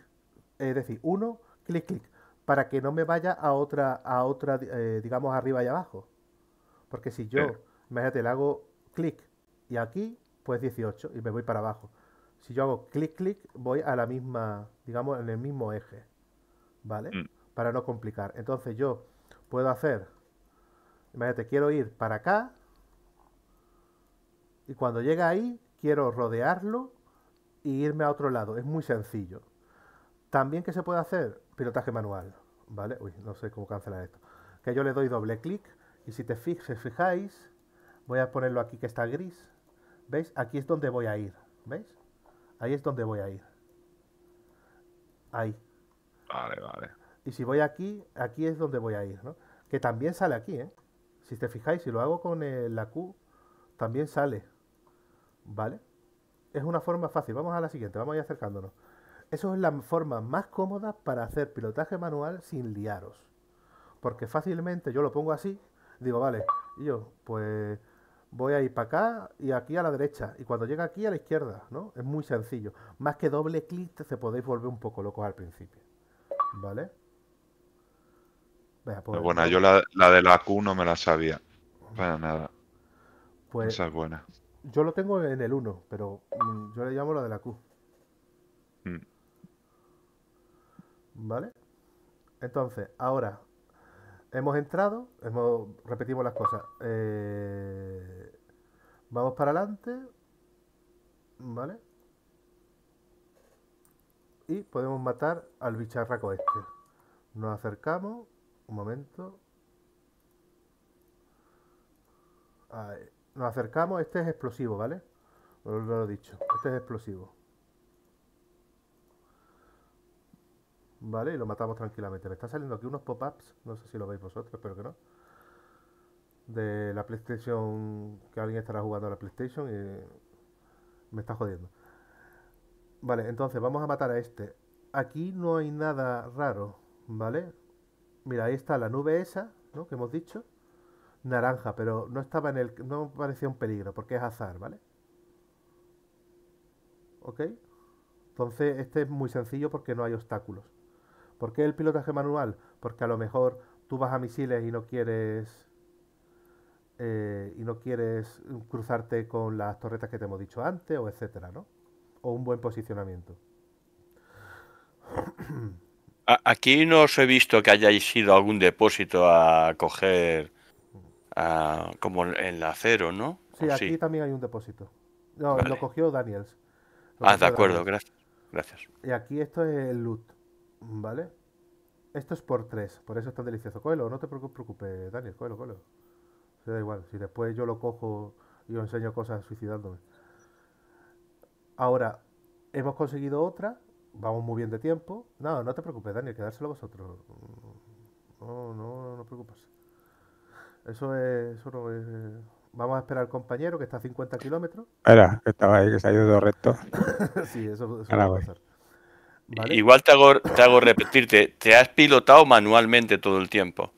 Es decir, uno, clic, clic. Para que no me vaya a otra, a otra eh, digamos, arriba y abajo. Porque si yo, eh. imagínate, le hago clic y aquí, pues dieciocho, y me voy para abajo. Si yo hago clic, clic, voy a la misma, digamos, en el mismo eje, ¿vale? Mm. Para no complicar. Entonces yo puedo hacer, imagínate, quiero ir para acá, y cuando llega ahí, quiero rodearlo y irme a otro lado. Es muy sencillo. También que se puede hacer... Pilotaje manual, ¿vale? Uy, no sé cómo cancelar esto. Que yo le doy doble clic y si te fij- si fijáis, voy a ponerlo aquí que está gris. ¿Veis? Aquí es donde voy a ir. ¿Veis? Ahí es donde voy a ir. Ahí. Vale, vale. Y si voy aquí, aquí es donde voy a ir, ¿no? Que también sale aquí, ¿eh? Si te fijáis, si lo hago con eh, la Q, también sale. ¿Vale? Es una forma fácil. Vamos a la siguiente, vamos a ir acercándonos. Eso es la forma más cómoda para hacer pilotaje manual sin liaros. Porque fácilmente yo lo pongo así, digo, vale, y yo pues voy a ir para acá y aquí a la derecha. Y cuando llega aquí a la izquierda, ¿no? Es muy sencillo. Más que doble clic se podéis volver un poco locos al principio. ¿Vale? Venga, pues, bueno, yo la, la de la Q no me la sabía. Para nada. Pues, esa es buena. Yo lo tengo en el uno, pero yo le llamo la de la Q. Mm. ¿Vale? Entonces, ahora hemos entrado, hemos, repetimos las cosas. Eh, vamos para adelante, ¿vale? y podemos matar al bicharraco este. Nos acercamos, un momento. Ahí. Nos acercamos, este es explosivo, ¿vale? Os lo he dicho, este es explosivo. Vale, y lo matamos tranquilamente. Me están saliendo aquí unos pop-ups, no sé si lo veis vosotros, espero que no. De la PlayStation, que alguien estará jugando a la PlayStation y me está jodiendo. Vale, entonces vamos a matar a este. Aquí no hay nada raro, ¿vale? Mira, ahí está la nube esa, ¿no? Que hemos dicho. Naranja, pero no estaba en el... no parecía un peligro, porque es azar, ¿vale? ¿Ok? Entonces este es muy sencillo porque no hay obstáculos. ¿Por qué el pilotaje manual? Porque a lo mejor tú vas a misiles y no quieres... Eh, y no quieres cruzarte con las torretas que te hemos dicho antes, o etcétera, ¿no? O un buen posicionamiento. Aquí no os he visto que hayáis ido a algún depósito a coger, a, como en la cero, ¿no? Sí, aquí sí también hay un depósito. No, vale. Lo cogió Daniels. Lo ah, cogió de acuerdo, Daniels. Gracias. Gracias. Y aquí esto es el loot, ¿vale? Esto es por tres, por eso es tan delicioso. Cógelo, no te preocupes, Daniel, cógelo, cógelo. Da igual, si después yo lo cojo y os enseño cosas suicidándome. Ahora, hemos conseguido otra, vamos muy bien de tiempo. No, no te preocupes, Daniel, quedárselo vosotros. No, no, no preocupes. Eso es... Eso no es... Vamos a esperar al compañero que está a cincuenta kilómetros. Era, que estaba ahí, que se ha ido recto. Sí, eso, eso va a pasar. ¿Vale? Igual te hago, te hago repetirte, ¿te has pilotado manualmente todo el tiempo?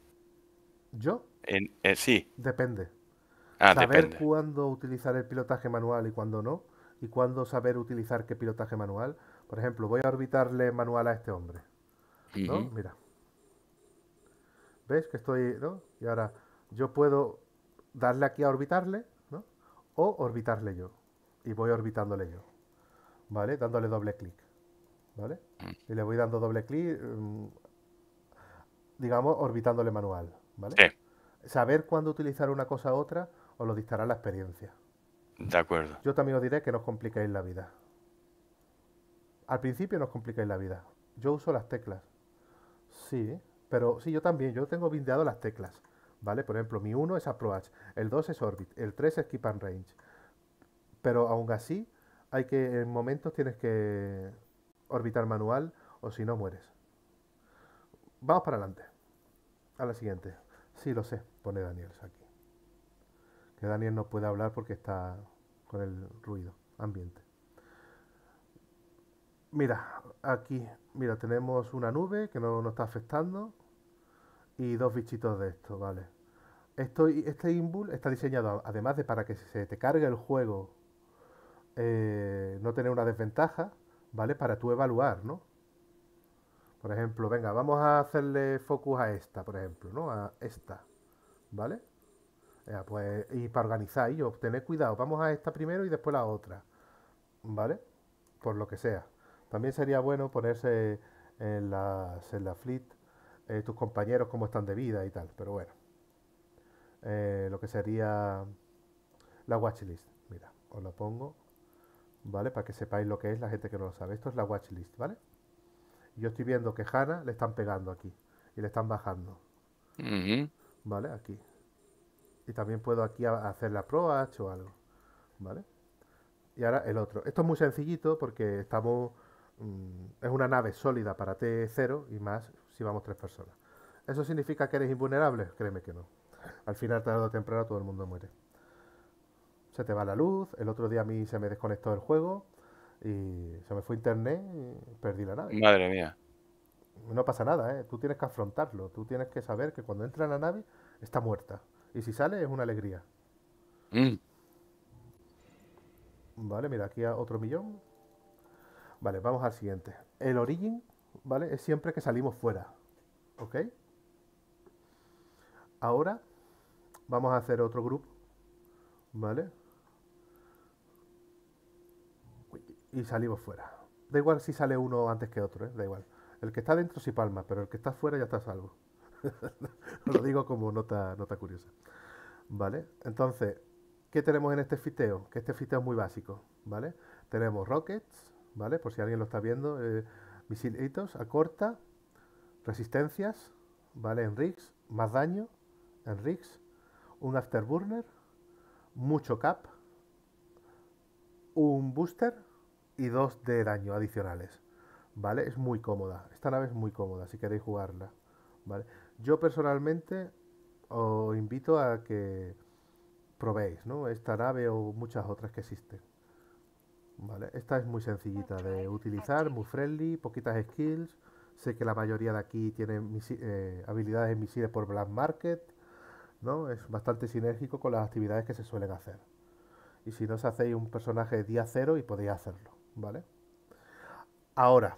¿Yo? En, en, sí. Depende. Ah, saber cuándo utilizar el pilotaje manual y cuándo no. Y cuándo saber utilizar qué pilotaje manual. Por ejemplo, voy a orbitarle manual a este hombre, ¿no? Uh-huh. Mira. ¿Ves que estoy, no? Y ahora yo puedo darle aquí a orbitarle, ¿no? O orbitarle yo. Y voy orbitándole yo, ¿vale? Dándole doble clic, ¿vale? Uh-huh. Y le voy dando doble clic, digamos, orbitándole manual, ¿vale? Sí. Saber cuándo utilizar una cosa u otra os lo dictará la experiencia. De acuerdo. Yo también os diré que no os compliquéis la vida. Al principio no os compliquéis la vida. Yo uso las teclas. Sí, pero sí, yo también. Yo tengo bindeado las teclas, ¿vale? Por ejemplo, mi uno es approach, el dos es orbit, el tres es keep and range. Pero aún así, hay que en momentos tienes que orbitar manual o si no mueres. Vamos para adelante. A la siguiente. Sí, lo sé, pone Daniel aquí. Que Daniel no puede hablar porque está con el ruido ambiente. Mira, aquí, mira, tenemos una nube que no nos está afectando y dos bichitos de esto, vale. Esto, este Invul está diseñado, además de para que se te cargue el juego, eh, no tener una desventaja, ¿vale? Para tú evaluar, ¿no? Por ejemplo, venga, vamos a hacerle focus a esta, por ejemplo, ¿no? A esta, ¿vale? Eh, pues, y para organizar y obtener cuidado, vamos a esta primero y después la otra, ¿vale? Por lo que sea. También sería bueno ponerse en la, en la fleet eh, tus compañeros cómo están de vida y tal, pero bueno. Eh, lo que sería la watchlist, mira, os lo pongo, ¿vale? Para que sepáis lo que es la gente que no lo sabe. Esto es la watchlist, ¿vale? Yo estoy viendo que Hanna le están pegando aquí y le están bajando. Uh-huh. Vale, aquí. Y también puedo aquí hacer la proach o algo, ¿vale? Y ahora el otro. Esto es muy sencillito porque estamos... Mmm, es una nave sólida para T cero y más si vamos tres personas. ¿Eso significa que eres invulnerable? Créeme que no. Al final, tarde o temprano, todo el mundo muere. Se te va la luz. El otro día a mí se me desconectó el juego. Y se me fue internet y perdí la nave. Madre mía. No pasa nada, ¿eh? Tú tienes que afrontarlo. Tú tienes que saber que cuando entra en la nave está muerta. Y si sale es una alegría. Mm. Vale, mira, aquí otro millón. Vale, vamos al siguiente. El origin, ¿vale? Es siempre que salimos fuera. ¿Ok? Ahora vamos a hacer otro grupo. ¿Vale? Y salimos fuera. Da igual si sale uno antes que otro, ¿eh? Da igual. El que está dentro sí palma, pero el que está fuera ya está a salvo. Lo digo como nota, nota curiosa. Vale, entonces, ¿qué tenemos en este fiteo? Que este fiteo es muy básico, ¿vale? Tenemos rockets, ¿vale? Por si alguien lo está viendo, eh, Misileitos acorta resistencias, vale, en Riggs, más daño en Riggs, un Afterburner, mucho cap, un booster y dos de daño adicionales, vale, es muy cómoda, esta nave es muy cómoda si queréis jugarla, vale. Yo personalmente os invito a que probéis, ¿no?, esta nave o muchas otras que existen, vale. Esta es muy sencillita de utilizar, muy friendly, poquitas skills. Sé que la mayoría de aquí tienen eh, habilidades en misiles por Black Market, ¿no? Es bastante sinérgico con las actividades que se suelen hacer. Y si no os hacéis un personaje día cero y podéis hacerlo, ¿vale? Ahora,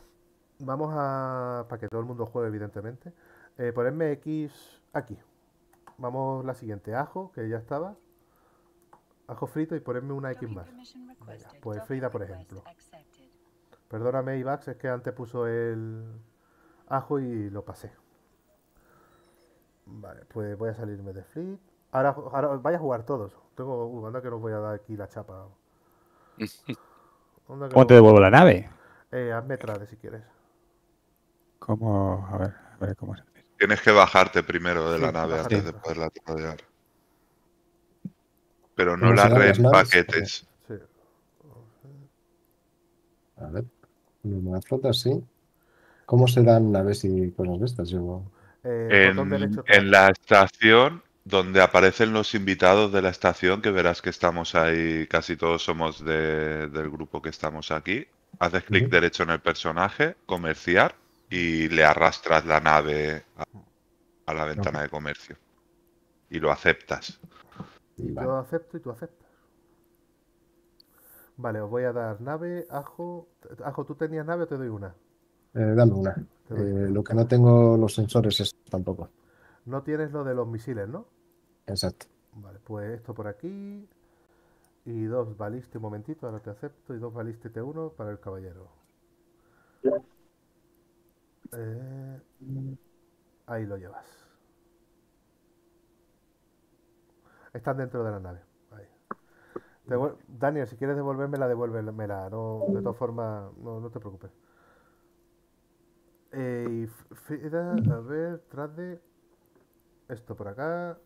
vamos a... para que todo el mundo juegue, evidentemente. Eh, ponerme X aquí. Vamos la siguiente. Ajo, que ya estaba. Ajo frito y ponerme una X más. Venga, pues Frida, por ejemplo. Perdóname, Ivax, es que antes puso el... ajo y lo pasé. Vale, pues voy a salirme de Fleet. Ahora, ahora vaya a jugar todos. Tengo uh, anda que no voy a dar aquí la chapa. ¿Cómo no te devuelvo la nave? Eh, hazme trade si quieres. ¿Cómo? A ver, a ver cómo se hace. Tienes que bajarte primero de sí, la nave bajarte. Antes de poderla tradear. Pero no la red en paquetes. Sí. A ver, una flota, sí. ¿Cómo se dan naves y cosas de estas? Yo... Eh, en, en la estación, donde aparecen los invitados de la estación, que verás que estamos ahí, casi todos somos de, del grupo que estamos aquí. Haces clic ¿Sí? derecho en el personaje, comerciar, y le arrastras la nave a, a la ventana okay. de comercio. Y lo aceptas. Y vale. Yo acepto y tú aceptas. Vale, os voy a dar nave, ajo... Ajo, ¿tú tenías nave o te doy una? Eh, dame una. Eh, lo que no tengo los sensores es tampoco. No tienes lo de los misiles, ¿no? Exacto. Vale, pues esto por aquí. Y dos balistas, un momentito, ahora te acepto. Y dos balistas T uno para el caballero. Eh, ahí lo llevas. Están dentro de la nave. Ahí. Devol- Daniel, si quieres devolvérmela, devuélvemela. No, de todas formas, no, no te preocupes. Eh, Frida, a ver, tras de esto por acá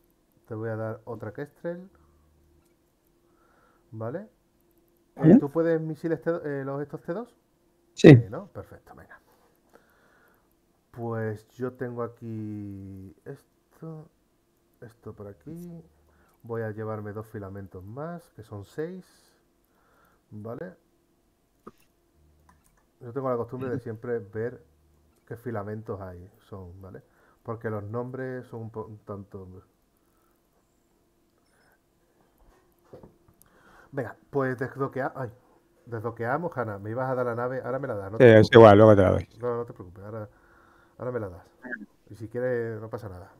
te voy a dar otra Kestrel, ¿vale? Eh, ¿Tú puedes misiles eh, los estos T dos? Sí. Eh, ¿no? Perfecto, venga. Pues yo tengo aquí esto, esto por aquí. Voy a llevarme dos filamentos más, que son seis, ¿vale? Yo tengo la costumbre de siempre ver qué filamentos hay, son, ¿vale? Porque los nombres son un, po un tanto... Venga, pues desbloqueamos... Ay, desbloqueamos, Hanna. Me ibas a dar la nave, ahora me la das. No sí, es igual, luego te la doy. No, no te preocupes, ahora, ahora me la das. Y si quieres, no pasa nada.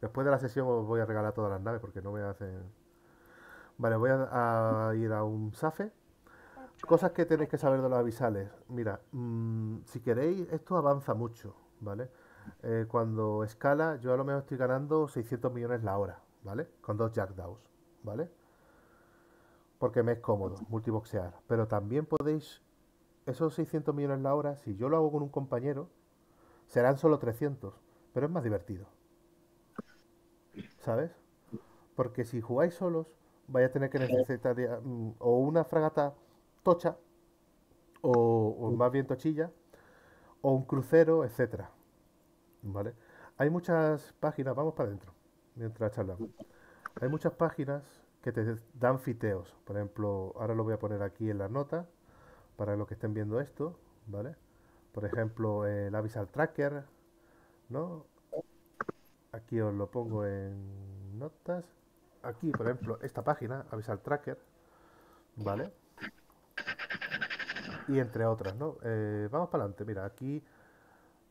Después de la sesión os voy a regalar todas las naves porque no voy a hacer... Vale, voy a, a ir a un safe. Cosas que tenéis que saber de los abisales. Mira, mmm, si queréis, esto avanza mucho, ¿vale? Eh, cuando escala, yo a lo mejor estoy ganando seiscientos millones la hora, ¿vale? Con dos Jackdaws, ¿vale? Porque me es cómodo multiboxear. Pero también podéis, esos seiscientos millones la hora, si yo lo hago con un compañero, serán solo trescientos, pero es más divertido, ¿sabes? Porque si jugáis solos, vais a tener que necesitar mm, o una fragata... tocha, o, o más bien tochilla, o un crucero, etcétera, ¿vale? Hay muchas páginas, vamos para adentro, mientras charlamos. Hay muchas páginas que te dan fiteos, por ejemplo, ahora lo voy a poner aquí en las notas, para los que estén viendo esto, ¿vale? Por ejemplo, el Abyssal Tracker, ¿no? Aquí os lo pongo en notas. Aquí, por ejemplo, esta página, Abyssal Tracker, ¿vale? Y entre otras, ¿no? Eh, vamos para adelante. Mira, aquí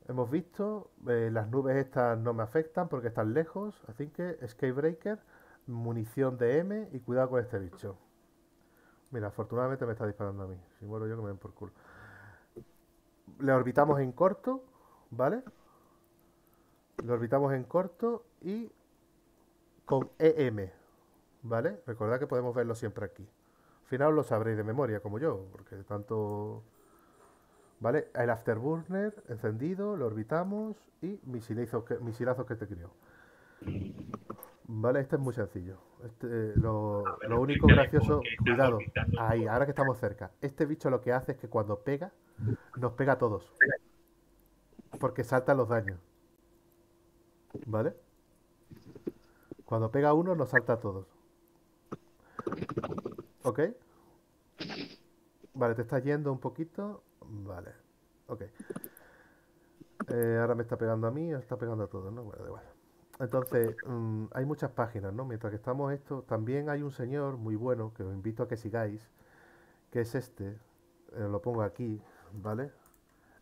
hemos visto eh, las nubes estas no me afectan porque están lejos, así que Script Breaker, munición de M y cuidado con este bicho. Mira, afortunadamente me está disparando a mí. Si muero yo que me den por culo. Le orbitamos en corto, ¿vale? Le orbitamos en corto y con E M, ¿vale? Recordad que podemos verlo siempre aquí. Al final lo sabréis de memoria, como yo, porque tanto... ¿Vale? El Afterburner encendido, lo orbitamos y misilazos que, misilazos que te crió. Vale, este es muy sencillo. Este, lo, ver, lo único gracioso... Cuidado, ahí, ahora que estamos cerca. Este bicho lo que hace es que cuando pega, nos pega a todos. Porque saltan los daños. ¿Vale? Cuando pega a uno, nos salta a todos. ¿Ok? Vale, te está yendo un poquito... Vale, ok. Eh, ahora me está pegando a mí, está pegando a todos, ¿no? Bueno, da igual. Entonces, mmm, hay muchas páginas, ¿no? Mientras que estamos esto, también hay un señor muy bueno, que os invito a que sigáis, que es este, eh, lo pongo aquí, ¿vale?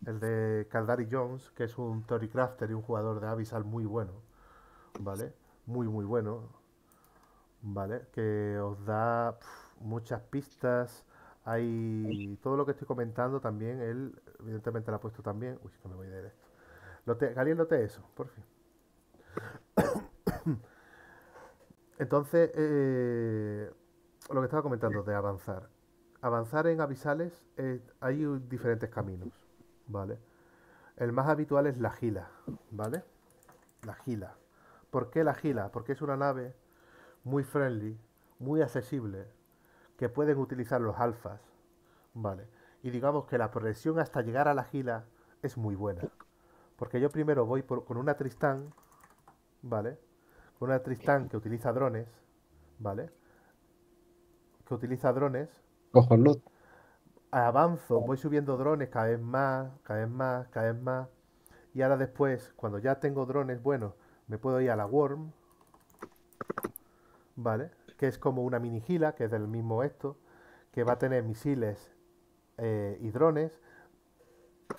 El de Caldari Jones, que es un Theorycrafter y un jugador de Abyssal muy bueno, ¿vale? Muy, muy bueno, ¿vale? Que os da pff, muchas pistas. Hay todo lo que estoy comentando también, él evidentemente lo ha puesto también. Uy, que me voy de esto. Lote, Galiel, lote eso, por fin. Entonces, eh, lo que estaba comentando de avanzar. Avanzar en abyssales, eh, hay diferentes caminos, ¿vale? El más habitual es la Gila, ¿vale? La Gila. ¿Por qué la Gila? Porque es una nave muy friendly, muy accesible, que pueden utilizar los alfas, ¿vale? Y digamos que la progresión hasta llegar a la Gila es muy buena. Porque yo primero voy por, con una Tristán, ¿vale? Con una Tristán que utiliza drones, ¿vale? Que utiliza drones. Ojo, luz. Avanzo, voy subiendo drones cada vez más, cada vez más, cada vez más. Y ahora después, cuando ya tengo drones, bueno, me puedo ir a la Worm, ¿vale? Que es como una mini Gila, que es del mismo esto, que va a tener misiles eh, y drones.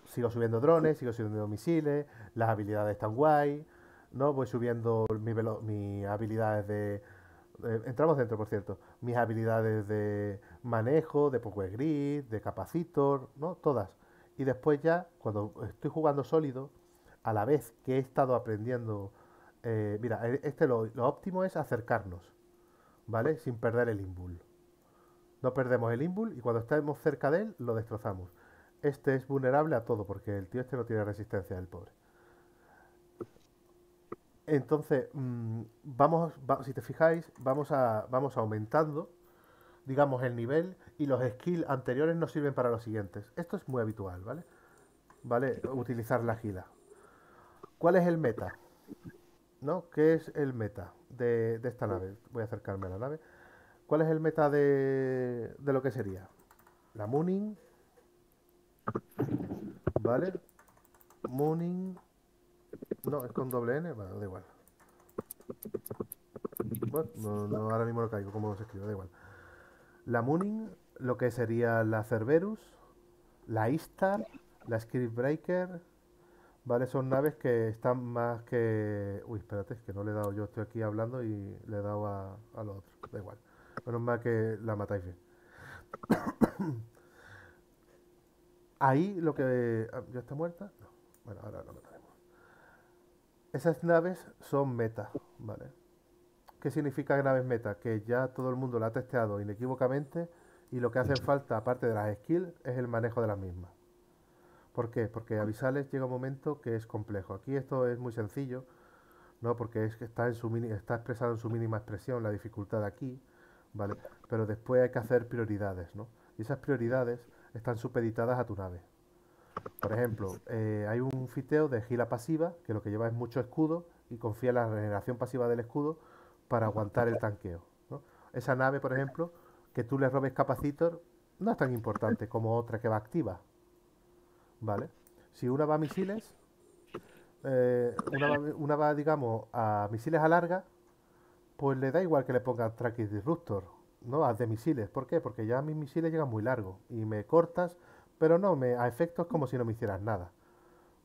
Sigo subiendo drones, sigo subiendo misiles, las habilidades están guay, ¿no? Voy subiendo mi velo mis habilidades de... Eh, entramos dentro, por cierto. Mis habilidades de manejo, de Power Grid, de Capacitor, ¿no? Todas. Y después ya, cuando estoy jugando sólido, a la vez que he estado aprendiendo... Eh, mira, este lo, lo óptimo es acercarnos, ¿vale? Sin perder el Invul. No perdemos el Invul y cuando estemos cerca de él, lo destrozamos. Este es vulnerable a todo porque el tío este no tiene resistencia, el pobre. Entonces, mmm, vamos, va, si te fijáis, vamos, a, vamos aumentando, digamos, el nivel y los skills anteriores nos sirven para los siguientes. Esto es muy habitual, ¿vale? ¿Vale? Utilizar la Gila. ¿Cuál es el meta? ¿No? ¿Qué es el meta de, de esta nave? Voy a acercarme a la nave. ¿Cuál es el meta de, de lo que sería? La Mooning. ¿Vale? Mooning. No, es con doble N. Bueno, da igual. Bueno, no, no, ahora mismo no caigo como se escribe, da igual. La Mooning, lo que sería la Cerberus, la Istar, la Script Breaker. Vale, son naves que están más que... Uy, espérate, es que no le he dado. Yo estoy aquí hablando y le he dado a, a los otros. Da igual. Menos mal que la matáis bien. Ahí lo que... ¿Ya está muerta? No. Bueno, ahora la mataremos. Esas naves son meta, ¿vale? ¿Qué significa naves meta? Que ya todo el mundo la ha testeado inequívocamente y lo que hacen falta, aparte de las skills, es el manejo de las mismas. ¿Por qué? Porque avisales llega un momento que es complejo. Aquí esto es muy sencillo, ¿no? Porque es que está, en su mini, está expresado en su mínima expresión la dificultad aquí, ¿vale? Pero después hay que hacer prioridades, ¿no? Y esas prioridades están supeditadas a tu nave. Por ejemplo, eh, hay un fiteo de Gila pasiva, que lo que lleva es mucho escudo y confía en la regeneración pasiva del escudo para aguantar el tanqueo, ¿no? Esa nave, por ejemplo, que tú le robes Capacitor, no es tan importante como otra que va activa. Vale, si una va a misiles, eh, una, va, una va, digamos, a misiles a larga, pues le da igual que le ponga Tracking Disruptor, ¿no? A de misiles. ¿Por qué? Porque ya mis misiles llegan muy largos y me cortas, pero no, me, a efectos como si no me hicieras nada,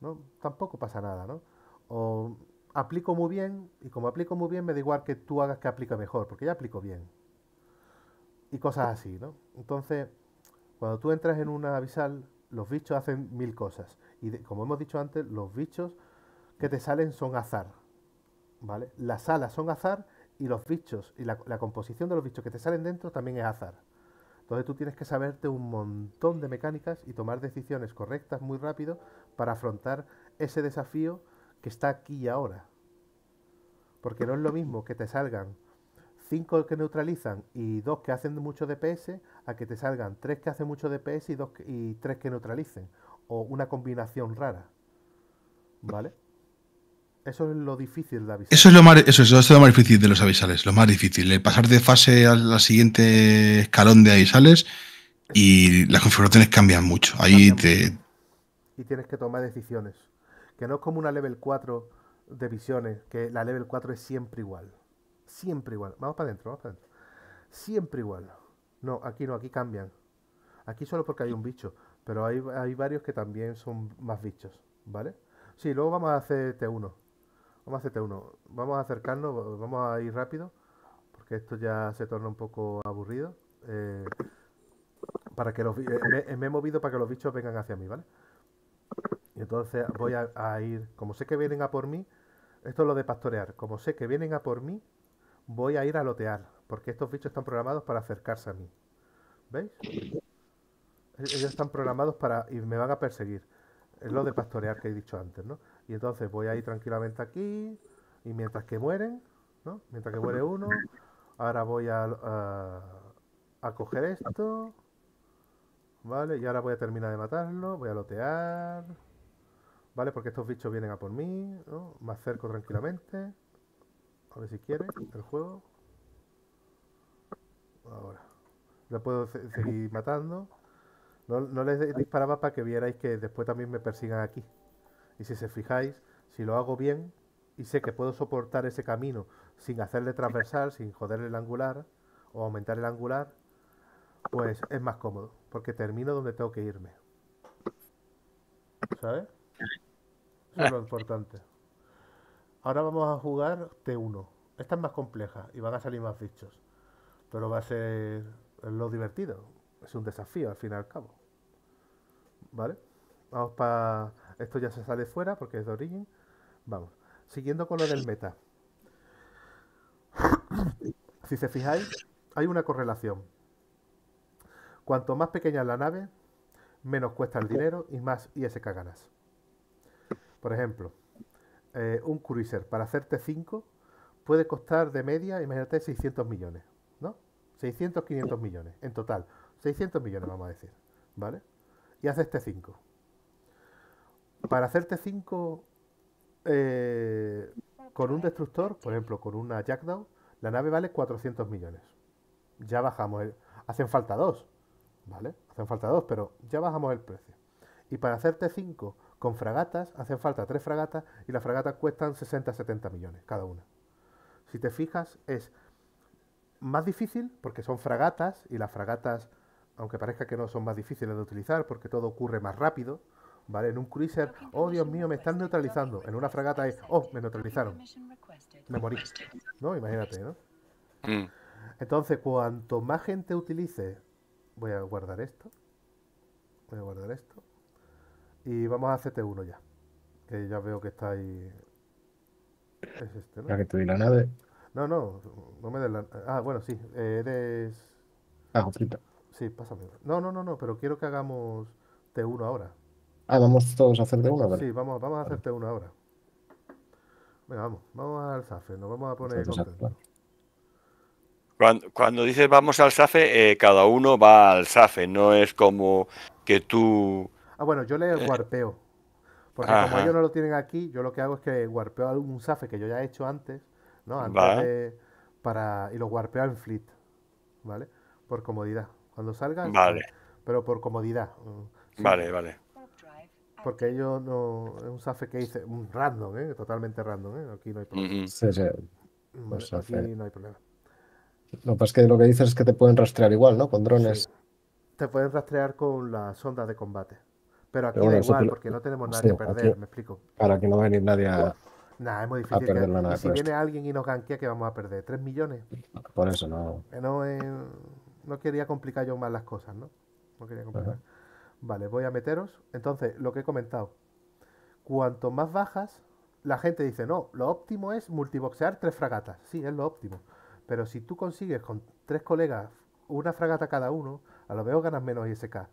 ¿no? Tampoco pasa nada, ¿no? O aplico muy bien, y como aplico muy bien, me da igual que tú hagas que aplique mejor, porque ya aplico bien. Y cosas así, ¿no? Entonces, cuando tú entras en una abyssal, los bichos hacen mil cosas. Y de, como hemos dicho antes, los bichos que te salen son azar, ¿vale? Las alas son azar y los bichos, y la, la composición de los bichos que te salen dentro también es azar. Entonces tú tienes que saberte un montón de mecánicas y tomar decisiones correctas muy rápido para afrontar ese desafío que está aquí y ahora. Porque no es lo mismo que te salgan cinco que neutralizan y dos que hacen mucho D P S a que te salgan tres que hacen mucho D P S y, dos que, y tres que neutralicen. O una combinación rara. ¿Vale? Eso es lo difícil de avisar. Eso es lo más, eso, eso es lo más difícil de los avisales, lo más difícil. El pasar de fase al siguiente escalón de avisales y las configuraciones cambian mucho. Ahí cambian te... mucho. Y tienes que tomar decisiones. Que no es como una level cuatro de visiones, que la level cuatro es siempre igual. Siempre igual. Vamos para adentro, vamos para adentro. Siempre igual. No, aquí no, aquí cambian. Aquí solo porque hay un bicho, pero hay, hay varios que también son más bichos, ¿vale? Sí, luego vamos a hacer T uno. Vamos a hacer T uno, vamos a acercarnos, vamos a ir rápido, porque esto ya se torna un poco aburrido. Eh, para que los, eh, me, me he movido para que los bichos vengan hacia mí, ¿vale? Y entonces voy a, a ir, como sé que vienen a por mí, esto es lo de pastorear, como sé que vienen a por mí, voy a ir a lotear, porque estos bichos están programados para acercarse a mí. ¿Veis? Ellos están programados para, y me van a perseguir. Es lo de pastorear que he dicho antes, ¿no? Y entonces voy a ir tranquilamente aquí, y mientras que mueren, ¿no? Mientras que muere uno, ahora voy a, a, a coger esto, ¿vale? Y ahora voy a terminar de matarlo, voy a lotear, ¿vale? Porque estos bichos vienen a por mí, ¿no? Me acerco tranquilamente, a ver si quiere el juego. Ahora, lo puedo seguir matando. No, no les disparaba para que vierais que después también me persigan aquí. Y si se fijáis, si lo hago bien y sé que puedo soportar ese camino sin hacerle transversal, sin joderle el angular o aumentar el angular, pues es más cómodo, porque termino donde tengo que irme. ¿Sabes? Eso es lo importante. Ahora vamos a jugar T uno. Esta es más compleja y van a salir más bichos, pero va a ser lo divertido. Es un desafío al fin y al cabo. ¿Vale? Vamos para... Esto ya se sale fuera porque es de origen. Vamos. Siguiendo con lo del meta. Si se fijáis, hay una correlación. Cuanto más pequeña es la nave, menos cuesta el dinero y más I S K ganas. Por ejemplo, eh, un cruiser para hacer T cinco puede costar de media, imagínate, seiscientos millones. ¿No? seiscientos, quinientos millones en total. seiscientos millones vamos a decir, ¿vale? Y haces T cinco. Para hacer T cinco eh, con un destructor, por ejemplo, con una Jackdaw, la nave vale cuatrocientos millones. Ya bajamos el... Hacen falta dos, ¿vale? Hacen falta dos, pero ya bajamos el precio. Y para hacer T cinco con fragatas, hacen falta tres fragatas y las fragatas cuestan sesenta a setenta millones cada una. Si te fijas, es más difícil porque son fragatas y las fragatas... aunque parezca que no, son más difíciles de utilizar porque todo ocurre más rápido, ¿vale? En un cruiser, oh Dios mío, me están neutralizando. En una fragata es, oh, me neutralizaron. Me morí, ¿no? Imagínate, ¿no? Mm. Entonces, cuanto más gente utilice... Voy a guardar esto. Voy a guardar esto. Y vamos a C T uno ya. Que ya veo que está ahí... Es este, ¿no? ¿La que te di la nave? No, no, no me des la... Ah, bueno, sí, eres... Ah, Jofrita. Sí, pásame. No, no, no, no, pero quiero que hagamos T uno ahora. Ah, ¿vamos todos a hacer T uno? ¿Vale? Sí, vamos, vamos a hacer vale. T uno ahora. Venga, vamos, vamos al SAFE, nos vamos a poner... Claro. Cuando, cuando dices vamos al SAFE, eh, cada uno va al SAFE, no es como que tú... Ah, bueno, yo le warpeo. Porque Ajá. como ellos no lo tienen aquí, yo lo que hago es que warpeo algún SAFE que yo ya he hecho antes, ¿no? Antes vale. de, para, y lo warpeo en Fleet, ¿vale? Por comodidad. Cuando salgan, vale. pero por comodidad. Sí, vale, vale. Porque ellos no... Es un SAFE que hice... Un random, ¿eh? Totalmente random, ¿eh? Aquí no hay problema. Uh-huh. Sí, sí. Vale, aquí no hay problema. Lo que pasa es que lo que dices es que te pueden rastrear igual, ¿no? Con drones. Sí. Te pueden rastrear con las ondas de combate. Pero aquí pero bueno, da igual, porque no tenemos nada sí, que perder, aquí, me explico. Para que no va a venir nadie a... Nah, es muy difícil. Que, nada si viene esto. alguien y nos ganquea, que vamos a perder? ¿Tres millones? Por eso no... Que no es... Eh... No quería complicar yo más las cosas, ¿no? No quería complicar. Ajá. Vale, voy a meteros. Entonces, lo que he comentado. Cuanto más bajas, la gente dice, no, lo óptimo es multiboxear tres fragatas. Sí, es lo óptimo. Pero si tú consigues con tres colegas una fragata cada uno, a lo mejor ganas menos I S K,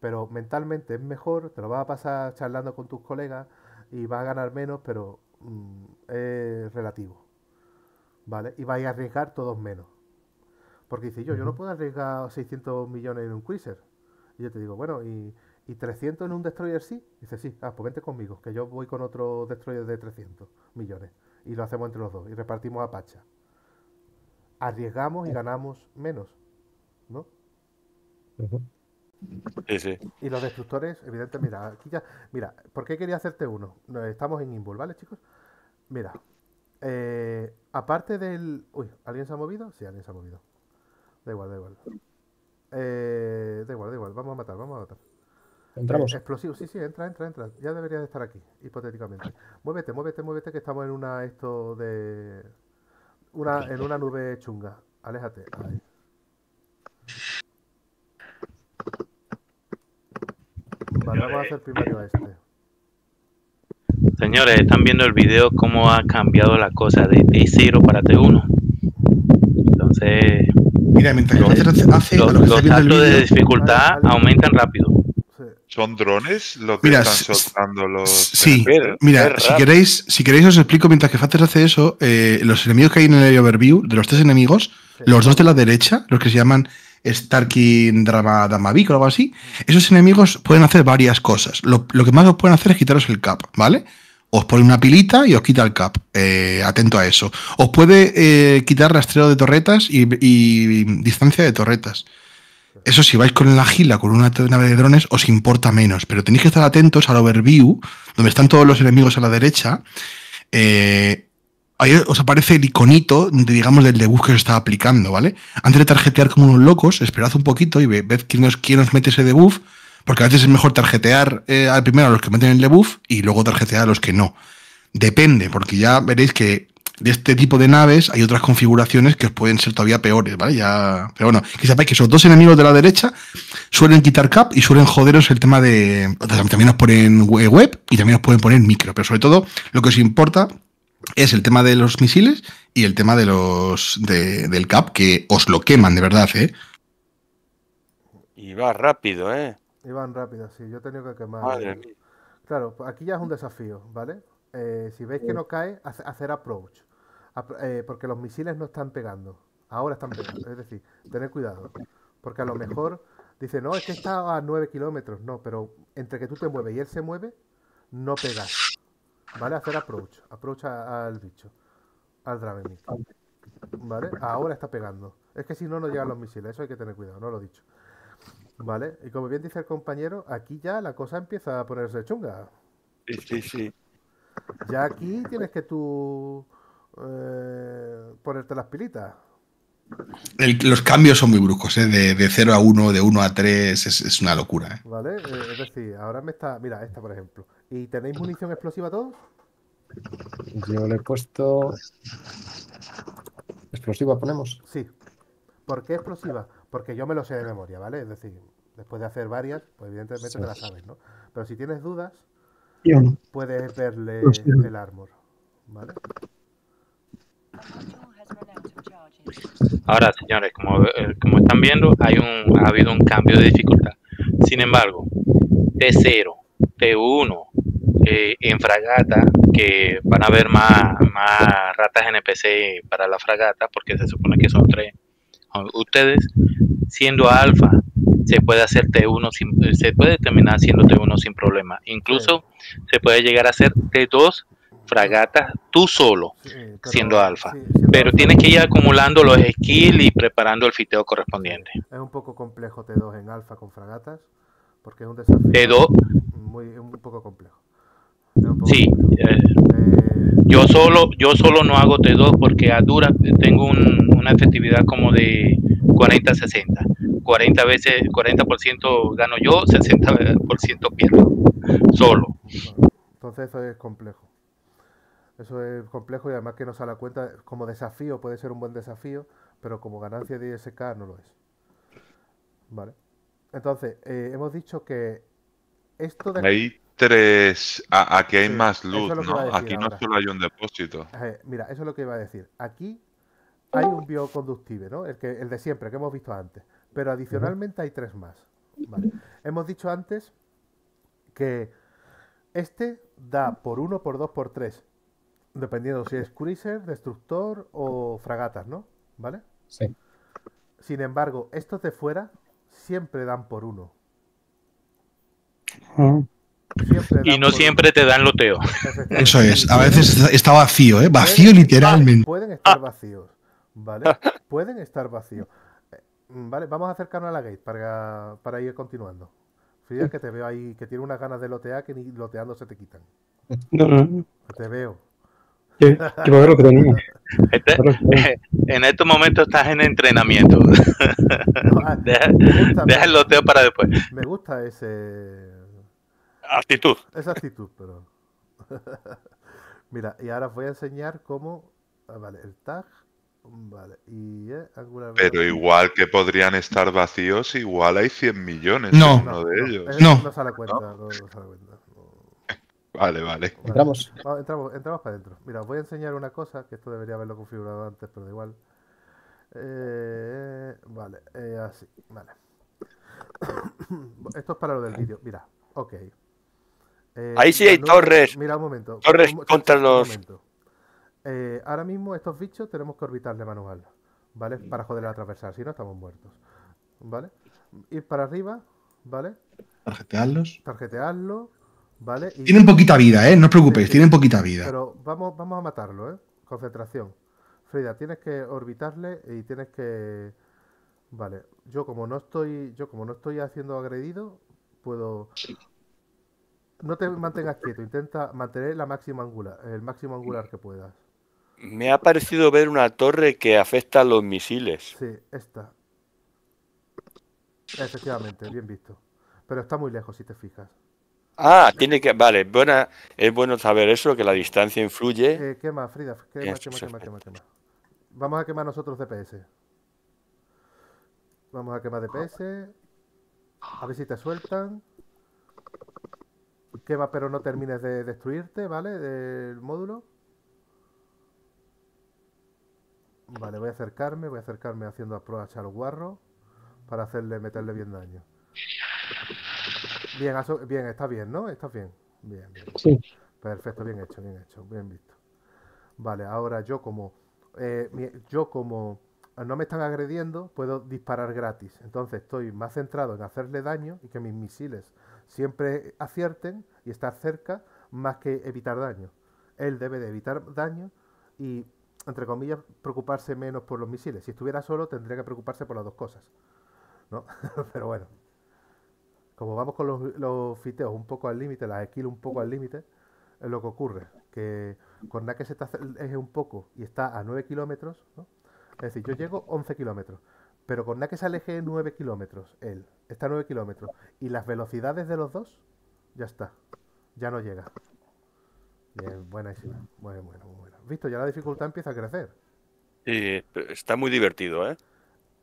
pero mentalmente es mejor, te lo vas a pasar charlando con tus colegas y vas a ganar menos, pero mm, es relativo, ¿vale? Y vais a arriesgar todos menos. Porque dice yo, uh-huh. yo no puedo arriesgar seiscientos millones en un cruiser. Y yo te digo, bueno, ¿y, y trescientos en un destroyer sí? Y dice, sí, ah, pues vente conmigo, que yo voy con otro destroyer de trescientos millones. Y lo hacemos entre los dos, y repartimos a pacha. Arriesgamos y ganamos menos, ¿no? Uh-huh. Sí, sí. Y los destructores, evidentemente, mira, aquí ya... Mira, ¿por qué quería hacerte uno? Estamos en Invul, ¿vale, chicos? Mira, eh, aparte del... Uy, ¿alguien se ha movido? Sí, alguien se ha movido. Da igual, da igual. Eh, da igual, da igual. Vamos a matar, vamos a matar. ¿Entramos? Eh, explosivo, sí, sí, entra, entra, entra. Ya deberías de estar aquí, hipotéticamente. Muévete, muévete, muévete, que estamos en una esto de... Una, en una nube chunga. Aléjate. Ahí. Vale, vamos a hacer primero este. Señores, están viendo el video cómo ha cambiado la cosa de T cero para T uno. Entonces... Mira, mientras los, hace, hace los, lo que los saltos de dificultad vale, vale. aumentan rápido. ¿Son drones los que mira, están soltando los...? Sí, Pero, mira, si queréis, si queréis os explico, mientras que Faces hace eso, eh, los enemigos que hay en el overview, de los tres enemigos, sí. los dos de la derecha, los que se llaman Starkin Drama, Damavic o algo así, esos enemigos pueden hacer varias cosas. Lo, lo que más os pueden hacer es quitaros el cap, ¿vale? Os pone una pilita y os quita el cap. Eh, atento a eso. Os puede eh, quitar rastreo de torretas y, y distancia de torretas. Eso, si vais con la Gila, con una nave de drones, os importa menos. Pero tenéis que estar atentos al overview, donde están todos los enemigos a la derecha. Eh, ahí os aparece el iconito, de, digamos, del debug que os está aplicando, ¿vale? Antes de tarjetear como unos locos, esperad un poquito y ved quién os, quién os mete ese debuff. Porque a veces es mejor tarjetear eh, al primero a los que meten el debuff y luego tarjetear a los que no. Depende, porque ya veréis que de este tipo de naves hay otras configuraciones que pueden ser todavía peores, ¿vale? Ya, pero bueno, que sepáis que esos dos enemigos de la derecha suelen quitar cap y suelen joderos el tema de... También nos ponen web y también nos pueden poner micro, pero sobre todo lo que os importa es el tema de los misiles y el tema de los de, del cap, que os lo queman, de verdad, ¿eh? Y va rápido, ¿eh? Iban rápido, sí, yo he tenido que quemar. Madre mía. Claro, aquí ya es un desafío, ¿vale? Eh, si veis que no cae, hacer approach. Eh, porque los misiles no están pegando. Ahora están pegando, es decir, tener cuidado. Porque a lo mejor dice, no, es que está a nueve kilómetros. No, pero entre que tú te mueves y él se mueve, no pegas. ¿Vale? Hacer approach. Approach al bicho, al Dramenic. ¿Vale? Ahora está pegando. Es que si no, no llegan los misiles. Eso hay que tener cuidado, no lo he dicho. Vale, y como bien dice el compañero, aquí ya la cosa empieza a ponerse chunga. Sí, sí, sí. Ya aquí tienes que tú eh, ponerte las pilitas. El, los cambios son muy bruscos, ¿eh? De, de cero a uno, de uno a tres, es, es una locura, ¿eh? Vale, eh, es decir, ahora me está... Mira, esta por ejemplo. ¿Y tenéis munición explosiva todos? Yo le he puesto... ¿Explosiva ponemos? Sí. ¿Por qué explosiva? Porque yo me lo sé de memoria, ¿vale? Es decir, después de hacer varias, pues evidentemente sí. te las sabes, ¿no? Pero si tienes dudas, puedes verle sí. el armor, ¿vale? Ahora, señores, como, como están viendo, hay un, ha habido un cambio de dificultad. Sin embargo, T cero, T uno, eh, en fragata, que van a haber más, más ratas N P C para la fragata, porque se supone que son tres. Ustedes, siendo alfa, se puede hacer T uno sin, se puede terminar siendo T uno sin problema. Incluso sí. se puede llegar a hacer T dos fragatas tú solo, sí, pero, siendo alfa. Sí, siendo pero alfa. Tienes que ir acumulando los skills y preparando el fiteo correspondiente. Es un poco complejo T dos en alfa con fragatas, porque es un desafío T dos. Muy, un poco complejo. Un poco sí. Complejo. Eh, eh, yo, solo, yo solo no hago T dos porque a duras tengo un... una efectividad como de cuarenta a sesenta, cuarenta veces, cuarenta por ciento gano yo, sesenta por ciento pierdo, solo. Entonces eso es complejo, eso es complejo y además que no se da cuenta, como desafío puede ser un buen desafío, pero como ganancia de I S K no lo es. Vale, entonces eh, hemos dicho que esto de... Ahí... Tres, a, aquí hay sí, más luz, es ¿no? Aquí ahora. No solo hay un depósito. Eh, mira, eso es lo que iba a decir, aquí... Hay un bioconductible, ¿no? El, que, el de siempre, que hemos visto antes. Pero adicionalmente hay tres más. Vale. Hemos dicho antes que este da por uno, por dos, por tres. Dependiendo si es cruiser, destructor o fragatas, ¿no? ¿Vale? Sí. Sin embargo, estos de fuera siempre dan por uno. Siempre y no siempre uno. Te dan loteo. Eso es. A veces está vacío, ¿eh? Vacío pueden, literalmente. Pueden estar vacíos. ¿Vale? Pueden estar vacíos. Vale, vamos a acercarnos a la gate para, para ir continuando. Frida, que te veo ahí, que tiene unas ganas de lotear que ni loteando se te quitan. No, no, no. Te veo. ¿Qué? ¿Qué va a ver lo que tenemos? Este, eh, en estos momentos estás en entrenamiento. No, ah, deja, gusta, deja el loteo para después. Me gusta ese... actitud. Esa actitud, pero... Mira, y ahora os voy a enseñar cómo... Ah, vale, el tag... Vale, y eh, pero igual que podrían estar vacíos, igual hay cien millones no, en uno no, de no, ellos. No, no sale cuenta, no, no sale cuenta. No. Vale, vale. Vale. Entramos. Va, entramos. Entramos para adentro. Mira, os voy a enseñar una cosa, que esto debería haberlo configurado antes, pero da igual. Eh, vale, eh, así, vale. Esto es para lo del vídeo. Mira, ok. Eh, Ahí sí hay no, torres. Mira, un momento. Torres un, contra un, los... Un momento. Eh, ahora mismo estos bichos tenemos que orbitarle manual, ¿vale? Para joder a atravesar, si no estamos muertos, ¿vale? Ir para arriba, ¿vale? Tarjetearlos. Tarjetearlos, ¿vale? Y... tienen poquita vida, ¿eh? No os preocupéis, sí, tienen poquita vida. Pero vamos, vamos a matarlo, ¿eh? Concentración. Frida, tienes que orbitarle y tienes que... Vale, yo como no estoy, yo como no estoy haciendo agredido, puedo... No te mantengas quieto, intenta mantener la máxima angular, el máximo angular que puedas. Me ha parecido ver una torre que afecta a los misiles. Sí, esta. Efectivamente, bien visto. Pero está muy lejos, si te fijas. Ah, tiene que... Vale, buena, es bueno saber eso, que la distancia influye. Eh, quema, Frida, quema, es, quema, quema, quema, quema. Vamos a quemar nosotros D P S. Vamos a quemar D P S. A ver si te sueltan. Quema, pero no termines de destruirte, ¿vale? Del módulo. Vale, voy a acercarme, voy a acercarme haciendo a prueba al guarro para hacerle, meterle bien daño. Bien, aso bien, está bien, ¿no? Está bien. Bien, bien. Sí. Perfecto, bien hecho, bien hecho, bien visto. Vale, ahora yo como eh, yo como no me están agrediendo, puedo disparar gratis. Entonces estoy más centrado en hacerle daño y que mis misiles siempre acierten y estar cerca más que evitar daño. Él debe de evitar daño y... entre comillas, preocuparse menos por los misiles. Si estuviera solo, tendría que preocuparse por las dos cosas, ¿no? Pero bueno, como vamos con los, los fiteos un poco al límite, las esquilas un poco al límite, es lo que ocurre. Que con la que se está es un poco y está a nueve kilómetros, ¿no? Es decir, yo llego once kilómetros, pero con la que se aleje nueve kilómetros, él está a nueve kilómetros, y las velocidades de los dos, ya está, ya no llega. Bien, buenísima. Bueno, bueno, bueno. Visto, ya la dificultad empieza a crecer. Sí, está muy divertido, ¿eh?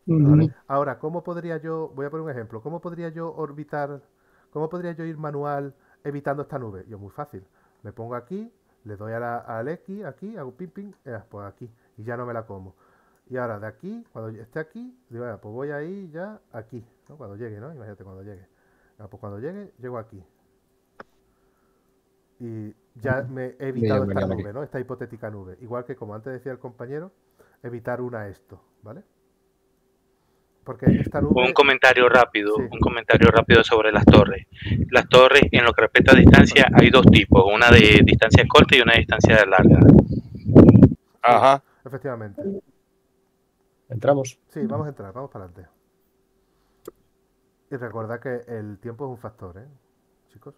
Vale. Ahora, ¿cómo podría yo... voy a poner un ejemplo. ¿Cómo podría yo orbitar... ¿Cómo podría yo ir manual evitando esta nube? Yo, muy fácil. Me pongo aquí, le doy a la, al X, aquí, hago ping, ping, eh, pues aquí. Y ya no me la como. Y ahora, de aquí, cuando esté aquí, digo, eh, pues voy ahí ya aquí, ¿no? Cuando llegue, ¿no? Imagínate cuando llegue. Eh, pues cuando llegue, llego aquí. Y ya me he evitado esta nube, ¿no? Esta hipotética nube. Igual que, como antes decía el compañero, evitar una esto, ¿vale? Porque esta nube... Un comentario rápido, sí. un comentario rápido sobre las torres. Las torres, en lo que respecta a distancia, hay dos tipos. Una de distancia corta y una de distancia larga. Ajá. Efectivamente. ¿Entramos? Sí, vamos a entrar, vamos para adelante. Y recordad que el tiempo es un factor, ¿eh, chicos?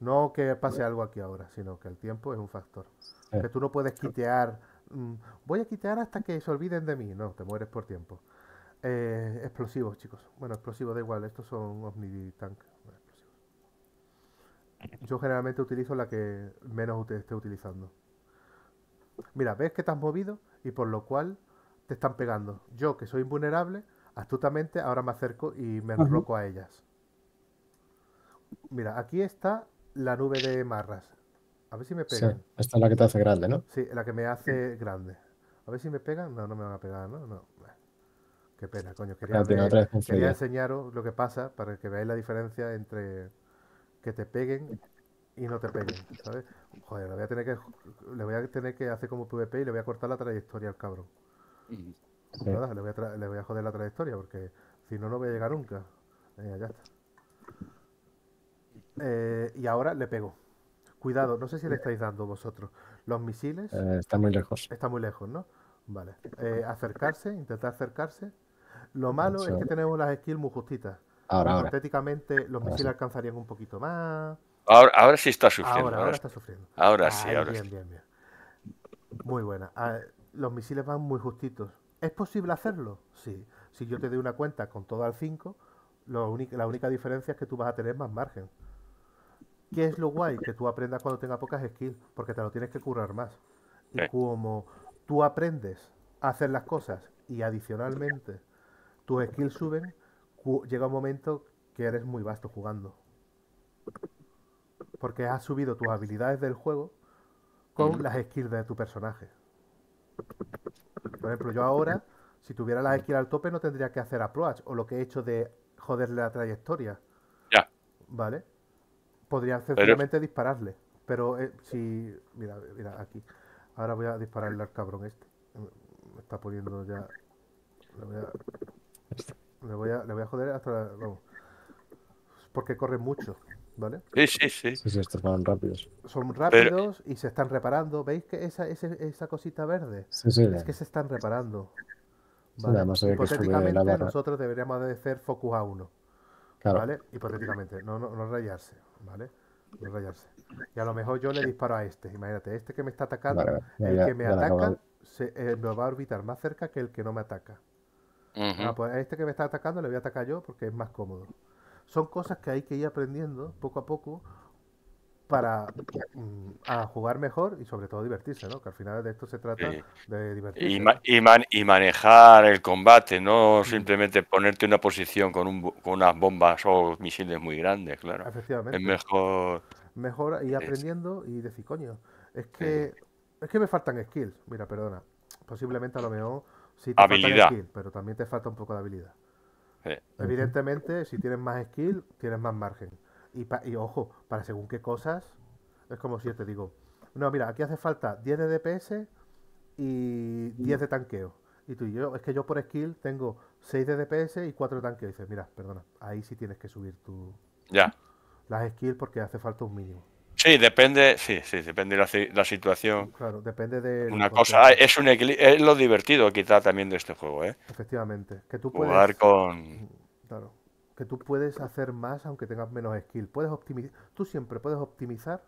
No que pase algo aquí ahora, sino que el tiempo es un factor. Sí. Que tú no puedes quitear... Mmm, voy a quitear hasta que se olviden de mí. No, te mueres por tiempo. Eh, explosivos, chicos. Bueno, explosivos da igual. Estos son omnitank. Bueno, yo generalmente utilizo la que menos te esté utilizando. Mira, ves que te has movido y por lo cual te están pegando. Yo, que soy invulnerable, astutamente ahora me acerco y me enroco a ellas. Mira, aquí está... la nube de marras. A ver si me pegan. Sí, esta es la que te hace grande, ¿no? Sí, la que me hace grande. A ver si me pegan. No, no me van a pegar, ¿no? No. Qué pena, coño. Quería, quería, quería, quería enseñaros lo que pasa para que veáis la diferencia entre que te peguen y no te peguen, ¿sabes? Joder, le voy a tener que, le voy a tener que hacer como PvP y le voy a cortar la trayectoria al cabrón. Sí. Nada, le, voy a le voy a joder la trayectoria porque si no, no voy a llegar nunca. Eh, ya está. Eh, y ahora le pego. Cuidado, no sé si le estáis dando vosotros. Los misiles... Eh, está muy lejos. Está muy lejos, ¿no? Vale. Eh, acercarse, intentar acercarse. Lo malo es que tenemos las skills muy justitas. Ahora, hipotéticamente, ahora. los ahora misiles sí. alcanzarían un poquito más. Ahora, ahora sí está sufriendo. Ahora, ahora, ahora está sufriendo. Ahora ah, sí, ahora bien, sí. Bien, bien, bien. Muy buena. Ah, los misiles van muy justitos. ¿Es posible hacerlo? Sí. Si yo te doy una cuenta con todo al cinco, la única diferencia es que tú vas a tener más margen. ¿Qué es lo guay? Que tú aprendas cuando tengas pocas skills, porque te lo tienes que currar más. Y sí. como tú aprendes a hacer las cosas y adicionalmente tus skills suben, llega un momento que eres muy vasto jugando. Porque has subido tus habilidades del juego con las skills de tu personaje. Por ejemplo, yo ahora, si tuviera las skills al tope, no tendría que hacer approach o lo que he hecho de joderle la trayectoria. Ya. ¿Vale? Podría sencillamente pero... dispararle. Pero eh, si... Mira, mira, aquí. Ahora voy a dispararle al cabrón este. Me está poniendo ya... Le voy a... Le voy a, le voy a joder hasta... La... Vamos. Porque corre mucho, ¿vale? Sí, sí, sí. Sí, sí, estos van rápidos. Son rápidos pero... y se están reparando. ¿Veis que esa, esa, esa cosita verde? Sí, sí. Es bien. que se están reparando. Vale. Sí, hipotéticamente que nosotros deberíamos de hacer focus a uno. Claro. ¿Vale? Hipotéticamente. No, no, no rayarse. ¿Vale? No rayarse. Y a lo mejor yo le disparo a este. Imagínate, este que me está atacando, vale, el ya, que me ataca se, eh, me va a orbitar más cerca que el que no me ataca. Uh-huh. Ah, pues a este que me está atacando le voy a atacar yo porque es más cómodo. Son cosas que hay que ir aprendiendo poco a poco para mm, a jugar mejor y sobre todo divertirse, ¿no? Que al final de esto se trata sí. de divertirse. Y, ma y, man y manejar el combate, no sí. simplemente ponerte en una posición con, un, con unas bombas o misiles muy grandes, claro. Efectivamente. Es mejor... Mejor ir aprendiendo y decir, coño, es que, sí. es que me faltan skills. Mira, perdona, posiblemente a lo mejor sí te faltan skills, pero también te falta un poco de habilidad. Sí. Evidentemente, si tienes más skill, tienes más margen. Y, pa y ojo, para según qué cosas, es como si yo te digo, no, mira, aquí hace falta diez de D P S y diez de tanqueo. Y tú y yo, es que yo por skill tengo seis de D P S y cuatro de tanqueo. Y dices, mira, perdona, ahí sí tienes que subir tu... Ya. Las skills porque hace falta un mínimo. Sí, depende, sí, sí, depende de la, la situación. Claro, depende de... Una cosa, es, un es lo divertido quizá también de este juego, ¿eh? Efectivamente. Que tú puedes... Jugar con... Claro. Que tú puedes hacer más aunque tengas menos skill. Puedes optimizar. Tú siempre puedes optimizar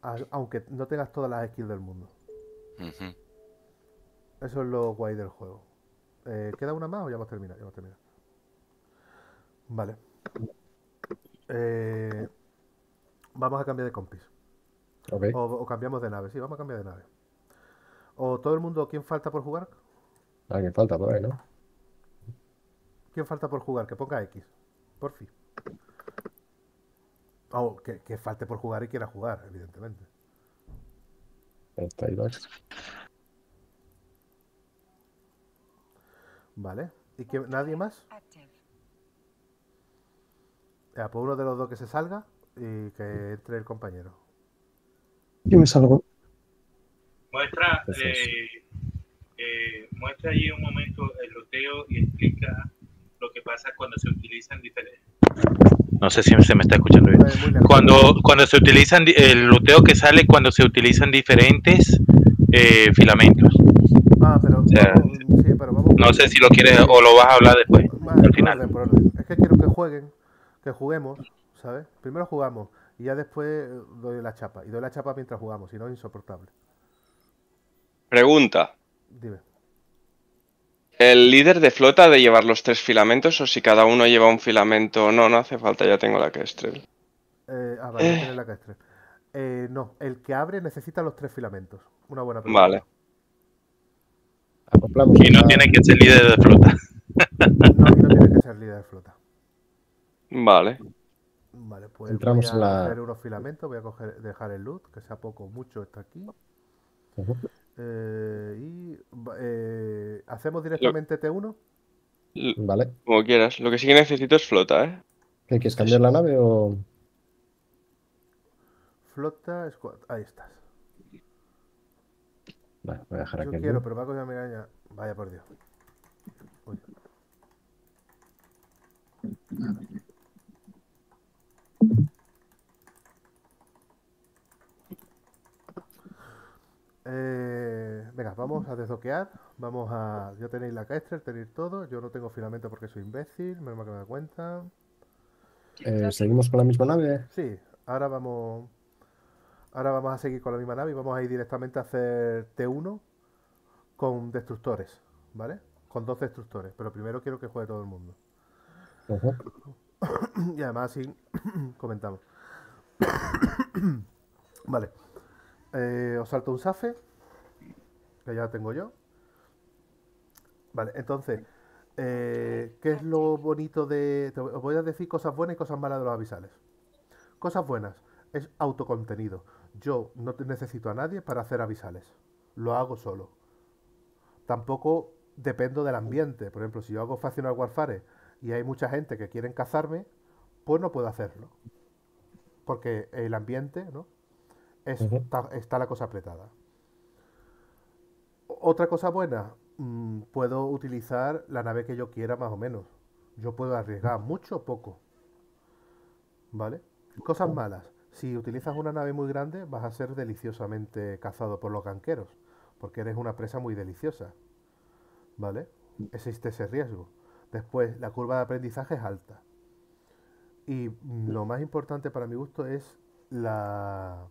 a, aunque no tengas todas las skills del mundo. Uh-huh. Eso es lo guay del juego. Eh, ¿Queda una más o ya hemos terminado? Ya hemos terminado. Vale. Eh, vamos a cambiar de compis. Okay. O, o cambiamos de nave. Sí, vamos a cambiar de nave. O todo el mundo, ¿quién falta por jugar? Alguien falta por ahí, ¿no? ¿Quién falta por jugar? Que ponga X. Por fin. Oh, que, que falte por jugar y quiera jugar, evidentemente. Está ahí, ¿vale? Vale. ¿Y que nadie más? Ya, por uno de los dos que se salga y que entre el compañero. Yo me salgo. Muestra, eh, eh, muestra allí un momento el loteo y explica lo que pasa cuando se utilizan diferentes... No sé si se me está escuchando bien. Cuando, cuando se utilizan... El luteo que sale cuando se utilizan diferentes eh, filamentos. Ah, pero... O sea, vamos, sí, pero vamos. No sé si lo quieres o lo vas a hablar después, vale, al final. Por orden, por orden. Es que quiero que jueguen, que juguemos, ¿sabes? Primero jugamos y ya después doy la chapa. Y doy la chapa mientras jugamos, si no es insoportable. Pregunta. Dime. ¿El líder de flota ha de llevar los tres filamentos o si cada uno lleva un filamento? No, no hace falta, ya tengo la Kestrel. Eh, ah, vale, eh. tienes la Kestrel. Eh, no, el que abre necesita los tres filamentos. Una buena pregunta. Vale. Y no tiene que ser líder de flota. No, no tiene que ser líder de flota. Vale. Vale, pues entramos voy a la... coger unos filamentos, voy a coger, dejar el loot, que sea poco o mucho, está aquí. Uh-huh. Eh, y eh, ¿hacemos directamente T uno? Vale. Como quieras. Lo que sí que necesito es flota, ¿eh? ¿Qué, ¿Quieres cambiar la nave o...? Flota, squad. Ahí estás. Vale, voy a dejar aquí. Yo quiero, pero va a coger mi araña. Vaya por Dios. Uy. Eh, venga, vamos a desbloquear. Vamos a... Ya tenéis la Kestrel, tenéis todo. Yo no tengo filamento porque soy imbécil. Menos mal que me da cuenta. Eh, ¿Seguimos con la misma nave? Sí, ahora vamos... Ahora vamos a seguir con la misma nave y vamos a ir directamente a hacer T uno con destructores, ¿vale? Con dos destructores, pero primero quiero que juegue todo el mundo. Ajá. Y además así comentamos. Vale. Eh, os salto un safe, que ya lo tengo yo. Vale, entonces, eh, ¿qué es lo bonito de...? Te, os voy a decir cosas buenas y cosas malas de los abisales. Cosas buenas. Es autocontenido. Yo no necesito a nadie para hacer abisales. Lo hago solo. Tampoco dependo del ambiente. Por ejemplo, si yo hago Factional Warfare y hay mucha gente que quieren cazarme, pues no puedo hacerlo. Porque el ambiente, ¿no? Es, uh-huh. está, está la cosa apretada. Otra cosa buena. Mmm, puedo utilizar la nave que yo quiera más o menos. Yo puedo arriesgar mucho o poco. ¿Vale? Cosas malas. Si utilizas una nave muy grande, vas a ser deliciosamente cazado por los ganqueros, porque eres una presa muy deliciosa, ¿vale? Existe ese riesgo. Después, la curva de aprendizaje es alta. Y lo más importante para mi gusto es la...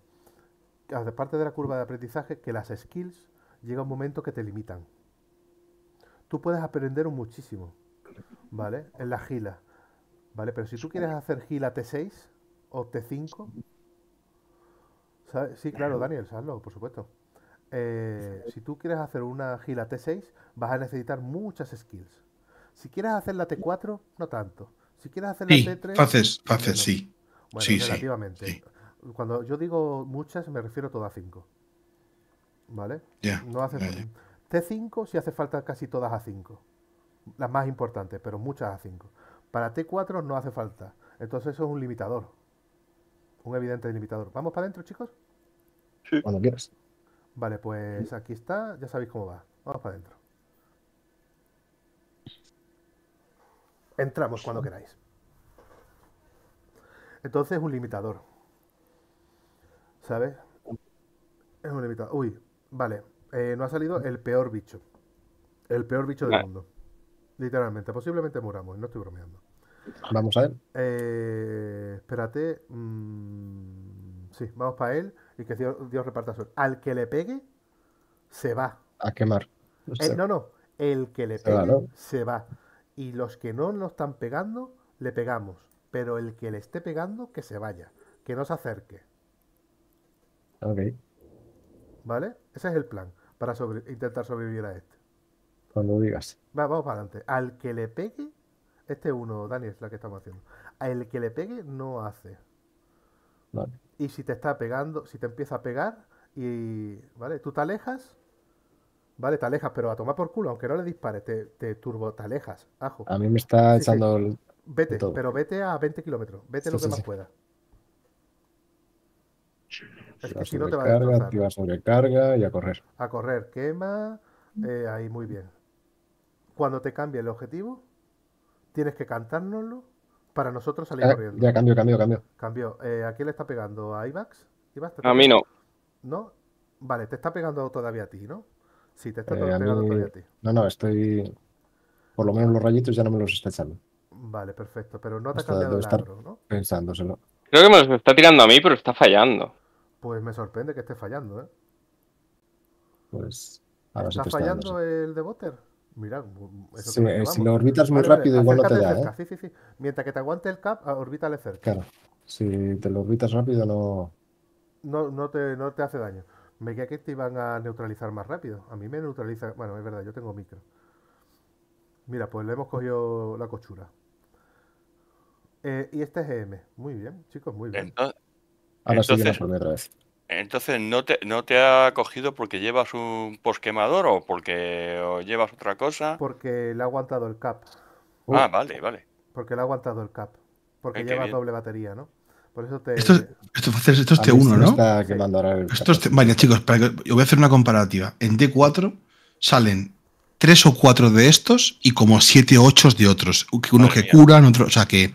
Aparte de la curva de aprendizaje, que las skills llega un momento que te limitan. Tú puedes aprender muchísimo, ¿vale? En la Gila, ¿vale? Pero si tú quieres hacer Gila T seis... o T cinco, ¿sabes? Sí, claro, Daniel, hazlo, por supuesto. Eh, si tú quieres hacer una Gila T seis, vas a necesitar muchas skills. Si quieres hacer la T cuatro, no tanto. Si quieres hacer la sí, T tres... Faces, faces, no. Sí, bueno, sí, relativamente. Sí. Cuando yo digo muchas, me refiero todas a cinco. ¿Vale? Yeah, no hace vale. T cinco sí hace falta casi todas a cinco. Las más importantes, pero muchas a cinco. Para T cuatro no hace falta. Entonces eso es un limitador. Un evidente limitador. ¿Vamos para adentro, chicos? Sí. Cuando quieras. Vale, pues aquí está. Ya sabéis cómo va. Vamos para adentro. Entramos cuando queráis. Entonces es un limitador. ¿Sabes? Es un limitador. Uy, vale. Eh, nos ha salido el peor bicho. El peor bicho del mundo. Literalmente. Posiblemente muramos. No estoy bromeando. Vamos a él. Eh, espérate. Mm, sí, vamos para él y que Dios, Dios reparta suerte. Al que le pegue, se va. A quemar. No, eh, no, no. El que le pegue, se va, ¿no? se va. Y los que no nos están pegando, le pegamos. Pero el que le esté pegando, que se vaya. Que no se acerque. Ok. ¿Vale? Ese es el plan para sobre, intentar sobrevivir a este. Cuando digas. Va, vamos para adelante. Al que le pegue. Este uno, Dani, es la que estamos haciendo. A el que le pegue, no hace. Vale. Y si te está pegando, si te empieza a pegar, y vale, tú te alejas, vale, te alejas, pero a tomar por culo, aunque no le dispares, te, te turbo, te alejas, ajo. A mí me está sí, echando sí. el... Vete, todo. Pero vete a veinte kilómetros, vete sí, lo que sí, más sí. puedas. Es que si no te va a destrozar. Activa sobrecarga y a correr. A correr, quema, eh, ahí muy bien. Cuando te cambie el objetivo... Tienes que cantárnoslo para nosotros salir eh, corriendo. Ya, cambio, cambio, cambio. Cambio. Eh, ¿A quién le está pegando? ¿A Ivax? ¿Ivax te a te mí no. ¿No? Vale, te está pegando todavía a ti, ¿no? Sí, te está eh, pegando mí... todavía a ti. No, no, estoy... Por lo menos los rayitos ya no me los está echando. Vale, perfecto. Pero no te Hasta ha cambiado el agro, ¿no? Pensándoselo. Creo que me los está tirando a mí, pero está fallando. Pues me sorprende que esté fallando, ¿eh? Pues... Ahora ¿Está, sí está fallando dándose. El de Botter? Mira, eso sí, que si lo orbitas muy vale, rápido, vale, igual no te da. ¿eh? Sí, sí, sí. Mientras que te aguante el cap, orbítale cerca. Claro, si te lo orbitas rápido, no. No, no, te, no te hace daño. Me queda que te iban a neutralizar más rápido. A mí me neutraliza. Bueno, es verdad, yo tengo micro. Mira, pues le hemos cogido la cochura. Eh, y este es E M. Muy bien, chicos, muy bien. Entonces, Ahora sí que nos otra vez. Entonces, ¿no te, ¿no te ha cogido porque llevas un posquemador o porque o llevas otra cosa? Porque le ha aguantado el cap. Uh, ah, vale, vale. Porque le ha aguantado el cap. Porque eh, lleva doble batería, ¿no? Por eso te... Esto, esto, esto es T uno, ¿no? Está quemando ahora el esto es te... Vale, chicos, para que... yo voy a hacer una comparativa. En D cuatro salen tres o cuatro de estos y como siete o ocho de otros. Unos que curan, otros... O sea que...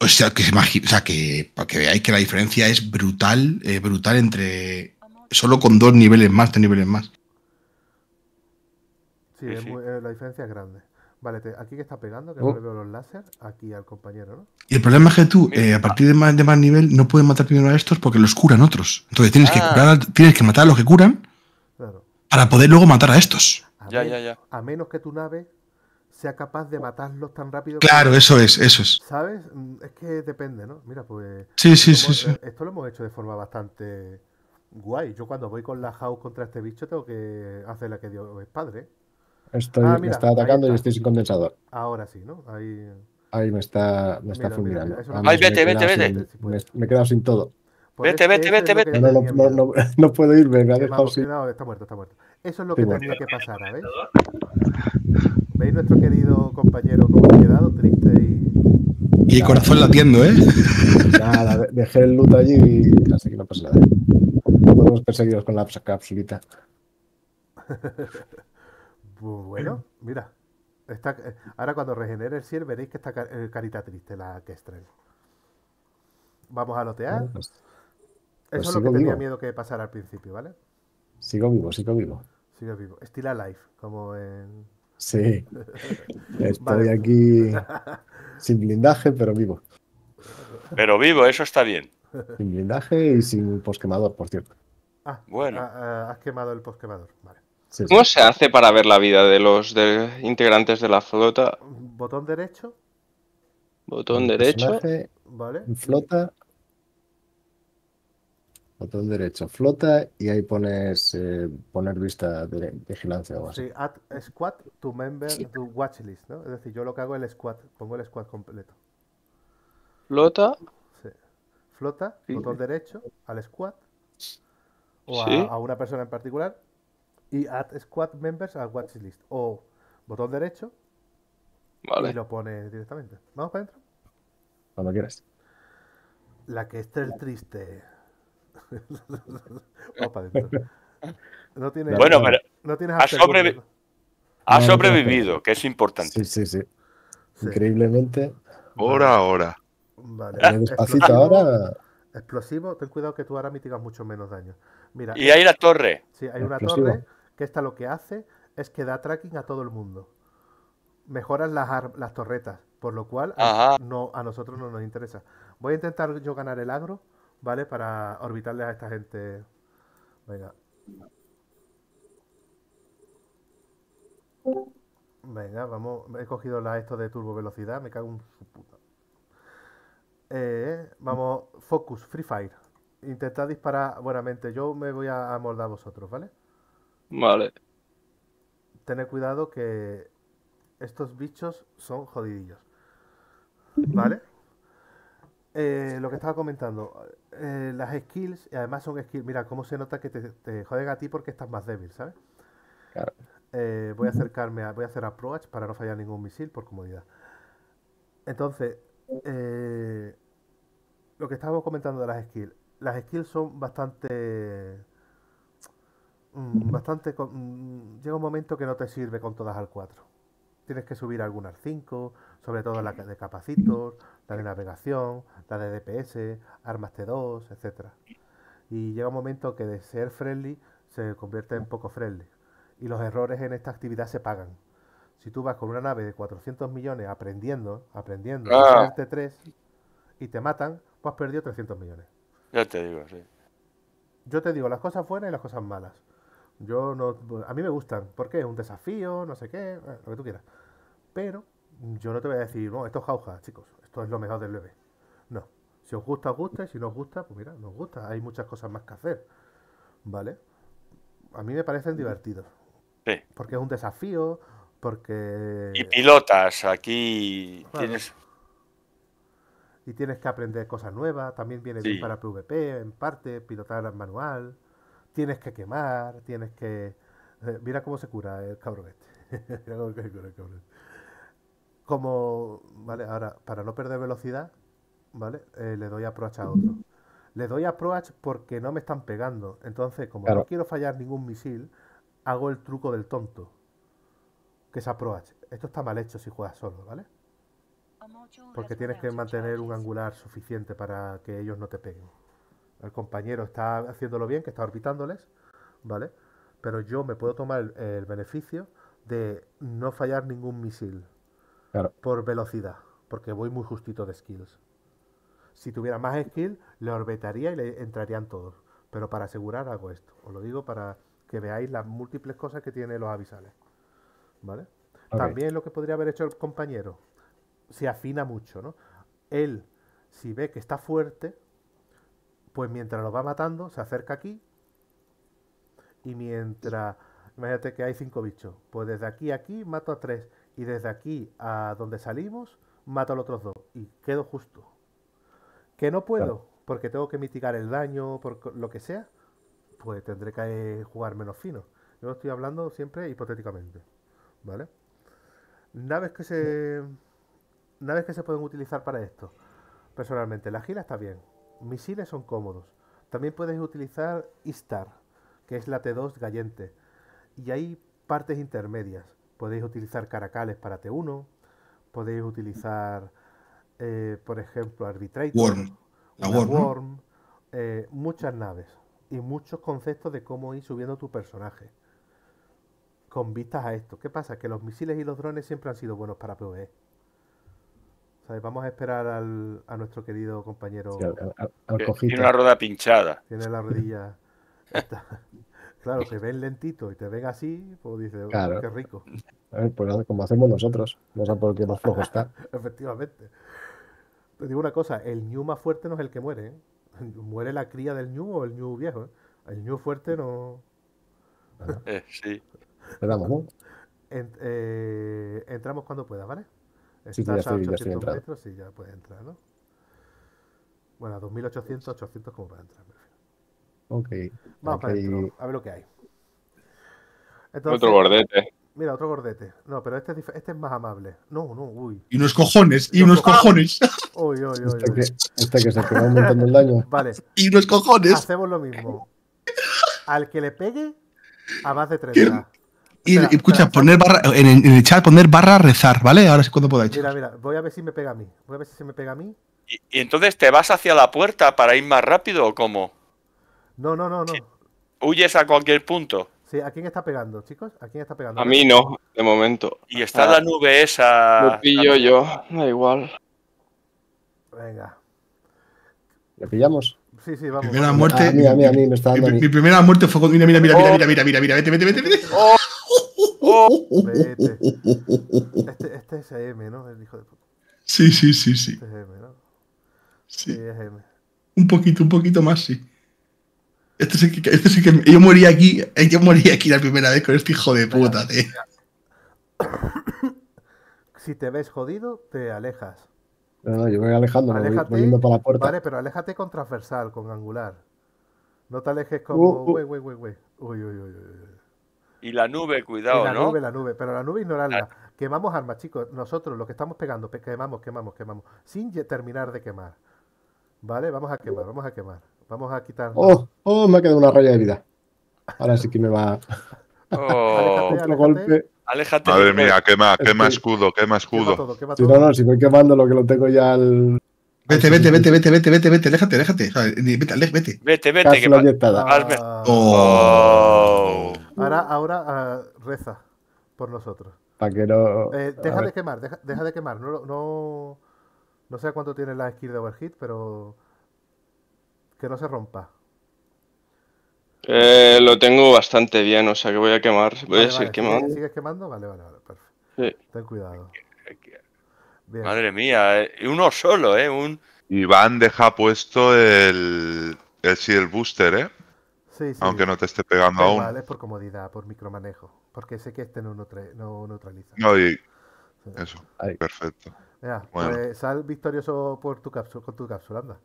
O sea, que se imagina, o sea, que para que veáis que la diferencia es brutal, eh, brutal entre... Solo con dos niveles más, tres niveles más. Sí, es muy, eh, la diferencia es grande. Vale, te, aquí que está pegando, que oh. no le veo los láser, aquí al compañero, ¿no? Y el problema es que tú, eh, a partir de más, de más nivel, no puedes matar primero a estos porque los curan otros. Entonces tienes, ah. que, curar, tienes que matar a los que curan claro. para poder luego matar a estos. A ya, menos, ya, ya. A menos que tu nave... sea capaz de matarlos tan rápido. Claro, que... eso es, eso es. ¿Sabes? Es que depende, ¿no? Mira, pues... Sí, sí, sí, sí. Esto lo hemos hecho de forma bastante guay. Yo cuando voy con la house contra este bicho tengo que hacer la que Dios es padre. Estoy, ah, mira, me está atacando está. y estoy sin condensador. Ahora sí, ¿no? Ahí, Ahí me está, me está mira, fulminando. Mira, Ay, vete, vete, vete. Sin, me, me he quedado sin todo. Vete, vete, vete, vete. No, no, no, no, no puedo irme, me ha dejado sin... No, está muerto, está muerto. Eso es lo que tenía que pasar, ¿veis? ¿Veis nuestro querido compañero como ha quedado? Triste y... Y el corazón latiendo, ¿eh? Nada, dejé el loot allí y así que no pasa nada. Podemos perseguirlos con la capsulita. Bueno, mira. Está... Ahora cuando regenere el cielo veréis que está carita triste la Kestrel. Vamos a lotear. Pues eso es lo que tenía vivo. miedo que pasara al principio, ¿vale? Sigo vivo, sigo vivo. Sigo vivo. Still alive, como en... Sí. Estoy vale. aquí sin blindaje, pero vivo. Pero vivo, eso está bien. Sin blindaje y sin posquemador, por cierto. Ah, bueno. Ah, ah, has quemado el posquemador, vale. Sí, ¿Cómo sí. se hace para ver la vida de los de integrantes de la flota? Botón derecho. Botón derecho. Vale. Flota. Botón derecho, flota y ahí pones eh, poner vista de vigilancia o algo así. Sí, add squad to member sí. to watch list, ¿no? Es decir, yo lo que hago es el squad, pongo el squad completo. Flota. Sí. Flota, sí. botón derecho, al squad o a, sí. a una persona en particular y add squad members al watch list o botón derecho vale. y lo pones directamente. ¿Vamos para adentro? Cuando quieras. La que esté el triste... Opa, no tienes, bueno, pero no tienes ha, sobrevi ha sobrevivido, que es importante. Sí, sí, sí. sí. Increíblemente. Ahora, ahora. Vale. Vale. Despacito explosivo, ahora. Explosivo, ten cuidado que tú ahora mitigas mucho menos daño. Mira, y hay la torre. Sí, hay una explosivo. torre que esta lo que hace es que da tracking a todo el mundo. Mejoras las, las torretas, por lo cual a, no, a nosotros no nos interesa. Voy a intentar yo ganar el agro. ¿Vale? Para orbitarles a esta gente. Venga. Venga, vamos. He cogido la esto de turbo velocidad. Me cago en su puta. Eh, vamos. Focus, Free Fire. Intentad disparar buenamente. Yo me voy a moldar a vosotros, ¿vale? Vale. Tened cuidado que estos bichos son jodidillos. ¿Vale? Eh, lo que estaba comentando, eh, las skills, y además son skills, mira cómo se nota que te, te joden a ti porque estás más débil, ¿sabes? Claro. Eh, voy a acercarme, a, voy a hacer approach para no fallar ningún misil por comodidad. Entonces, eh, lo que estábamos comentando de las skills, las skills son bastante, bastante, con, llega un momento que no te sirve con todas al cuatro. Tienes que subir algunas al cinco, sobre todo la de capacitor, la de navegación, la de D P S, armas T dos, etcétera. Y llega un momento que de ser friendly se convierte en poco friendly. Y los errores en esta actividad se pagan. Si tú vas con una nave de cuatrocientos millones aprendiendo, aprendiendo, ah. a T tres y te matan, pues has perdido trescientos millones. Ya te digo, sí. Yo te digo las cosas buenas y las cosas malas. Yo no, a mí me gustan, porque es un desafío, no sé qué, lo que tú quieras. Pero yo no te voy a decir, no, esto es jauja, chicos, esto es lo mejor del leve. No, si os gusta, os gusta, y si no os gusta, pues mira, nos gusta, hay muchas cosas más que hacer, ¿vale? A mí me parecen divertidos. Sí. Porque es un desafío, porque... Y pilotas, aquí bueno, tienes... Y tienes que aprender cosas nuevas, también viene sí. bien para P V P, en parte, pilotar manual... Tienes que quemar, tienes que... Eh, mira cómo se cura el cabrón este. Mira cómo se cura el cabrón. Como, vale, ahora, para no perder velocidad, vale, eh, le doy approach a otro. Le doy approach porque no me están pegando. Entonces, como claro, no quiero fallar ningún misil, hago el truco del tonto, que es approach. Esto está mal hecho si juegas solo, ¿vale? Porque tienes que mantener un angular suficiente para que ellos no te peguen. El compañero está haciéndolo bien, que está orbitándoles, ¿vale? Pero yo me puedo tomar el, el beneficio de no fallar ningún misil. Claro. Por velocidad, porque voy muy justito de skills. Si tuviera más skill, le orbitaría y le entrarían todos. Pero para asegurar hago esto. Os lo digo para que veáis las múltiples cosas que tienen los abisales, ¿vale? Okay. También lo que podría haber hecho el compañero, se afina mucho, ¿no? Él, si ve que está fuerte, pues mientras lo va matando, se acerca aquí. Y mientras... Imagínate que hay cinco bichos. Pues desde aquí a aquí mato a tres. Y desde aquí a donde salimos, mato a los otros dos. Y quedo justo. Que no puedo, claro, porque tengo que mitigar el daño, por lo que sea, pues tendré que jugar menos fino. Yo estoy hablando siempre hipotéticamente, ¿vale? Naves que se... Naves que se pueden utilizar para esto. Personalmente, la Gila está bien. Misiles son cómodos. También puedes utilizar Istar, que es la T dos gallente. Y hay partes intermedias. Podéis utilizar caracales para T uno, podéis utilizar, eh, por ejemplo, Arbitrator, Worm, la Worm, Worm, eh, muchas naves y muchos conceptos de cómo ir subiendo tu personaje con vistas a esto. ¿Qué pasa? Que los misiles y los drones siempre han sido buenos para PvE. ¿Sabes? Vamos a esperar al, a nuestro querido compañero. Sí, al, al, al tiene la rueda pinchada. Tiene la rodilla. Claro, te ven lentito y te ven así, pues dices, claro, qué rico. A ver, pues como hacemos nosotros, no sé por qué más flojo está. Efectivamente. Te digo una cosa, el ñu más fuerte no es el que muere, ¿eh? Muere la cría del ñu o el ñu viejo, ¿eh? El ñu fuerte no... Eh, sí. Esperamos, ¿no? Ent eh, entramos cuando pueda, ¿vale? Sí, estás ya estoy, a ochocientos ya metros, sí, ya puedes entrar, ¿no? Bueno, a dos mil ochocientos, ochocientos como para entrar, pero... Ok. Vamos para adentro, a ver lo que hay. Entonces, otro gordete. Mira, otro gordete. No, pero este es, este es más amable. No, no, uy. Y unos cojones, y unos cojones. Uy, uy, uy. Hasta que, hasta que se pegó un montón del daño. Vale. Y unos cojones. Hacemos lo mismo. Al que le pegue, a más de treinta. Y, espera, escucha, espera, poner barra, en, en el chat poner barra rezar, ¿vale? Ahora es cuando podáis. Mira, mira, voy a ver si me pega a mí. Voy a ver si se me pega a mí. ¿Y, y entonces te vas hacia la puerta para ir más rápido o cómo? No, no, no, no. Huyes a cualquier punto. Sí, ¿a quién está pegando, chicos? ¿A quién está pegando? A mí no, de momento. Y está ah, la nube esa. Lo pillo yo, da igual. Venga. ¿La pillamos? Sí, sí, vamos. Primera muerte. Ah, mira, mira, mira, me está dando mi, mi primera muerte fue con. Mira, mira, mira, oh, mira, mira, mira, mira, vete, vete, vete, vete. Oh, oh, oh. Vete. Este, este es M, ¿no? El hijo de puta. Sí, sí, sí, sí. Este es M, ¿no? Sí, sí es M. Un poquito, un poquito más, sí. Este es el que, este es el que yo morí aquí, yo morí aquí la primera vez con este hijo de puta, tío. Si te ves jodido, te alejas. No, yo voy alejando, aléjate, voy yendo para la puerta. Vale, pero aléjate con transversal, con angular. No te alejes como... Uy, uy, uy, uy. Uy, uy, uy, uy. Y la nube, cuidado, y la ¿no? La nube, la nube, pero la nube ignorarla. Ah. Quemamos armas, chicos. Nosotros, lo que estamos pegando, quemamos, quemamos, quemamos. Sin terminar de quemar. Vale, vamos a quemar, vamos a quemar. Vamos a quitar. ¡Oh! ¡Oh! Me ha quedado una raya de vida. Ahora sí que me va. Oh. Otro aléjate, golpe. Aléjate. Madre mía, quema, quema escudo, quema escudo. Quema todo, quema todo. Si no, no, si voy quemando lo que lo tengo ya al. Vete, vete, vete, vete, vete, vete, vete, déjate, déjate. Vete, vete. Vete, vete, que va. Oh. Ahora, ahora uh, reza por nosotros. Para que no. Eh, deja de quemar, deja, deja de quemar. No, no, no sé cuánto tiene la skill de overheat, pero. Que no se rompa. Eh, lo tengo bastante bien, o sea que voy a quemar. Voy vale, a seguir vale, quemando. ¿Sigues quemando? Vale, vale, vale. Perfecto. Sí. Ten cuidado. Bien. Madre mía, eh. uno solo, ¿eh? Un... Iván deja puesto el, el shield booster, ¿eh? Sí, sí. Aunque no te esté pegando pero aún. Vale, es por comodidad, por micromanejo. Porque sé que este no, neutra... no neutraliza. No, y... sí. Eso, ahí. Perfecto. Mira, bueno, pues, sal victorioso por tu cápsula, con tu cápsula, anda.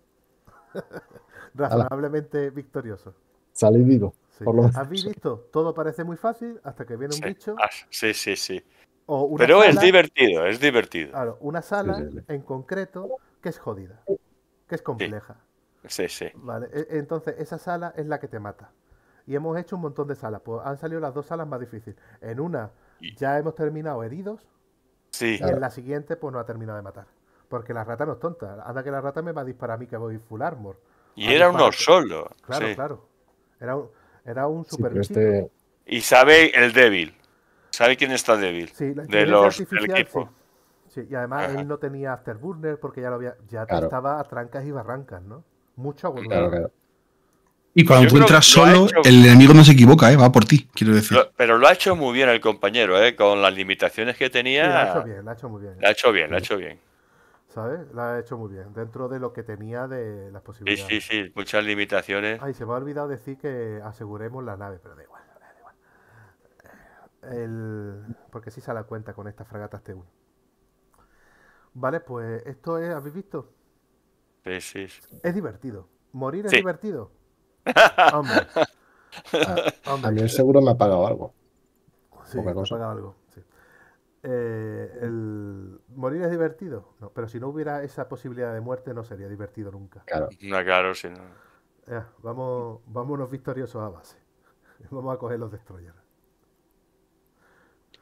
Razonablemente victorioso. Salí vivo. Sí. ¿Habéis visto? Todo parece muy fácil hasta que viene un sí. bicho. Ah, sí, sí, sí. O una Pero sala, es divertido, es divertido. Claro, una sala sí, sí, sí. en concreto que es jodida, que es compleja. Sí, sí. sí. Vale, entonces esa sala es la que te mata. Y hemos hecho un montón de salas. Pues han salido las dos salas más difíciles. En una ya hemos terminado heridos. Sí. Y claro. en la siguiente pues no ha terminado de matar. Porque la rata no es tonta. Anda que la rata me va a disparar a mí que voy full armor. Y a era uno solo. Claro, sí. claro. Era un, era un super sí, este... Y sabe el débil. Sabe quién está débil. Sí, la de los del equipo. Sí. sí, y además Ajá. él no tenía afterburner porque ya lo había. Ya claro. estaba a trancas y barrancas, ¿no? Mucho agua. Claro, claro. Y cuando Yo encuentras solo, hecho... el enemigo no se equivoca, ¿eh? Va por ti, quiero decir. Lo, pero lo ha hecho muy bien el compañero, ¿eh? Con las limitaciones que tenía. Sí, lo ha hecho bien, lo ha hecho muy bien. Lo ha hecho bien, sí. lo ha hecho bien. ¿Sabes? Lo ha hecho muy bien, dentro de lo que tenía de las posibilidades. Sí, sí, sí, muchas limitaciones. Ay, se me ha olvidado decir que aseguremos la nave, pero da igual, da igual. El... Porque sí se la cuenta con estas fragatas T uno. Vale, pues esto es, ¿habéis visto? Sí, sí. Es divertido. Morir es sí. divertido. Hombre. Ah, hombre. A mí el seguro me ha pagado algo. Sí, me ha pagado algo. Sí. Eh, el... ¿Morir es divertido? No, pero si no hubiera esa posibilidad de muerte no sería divertido nunca. Claro, no, claro si no. Eh, vamos, vámonos victoriosos a base. Vamos a coger los destroyers.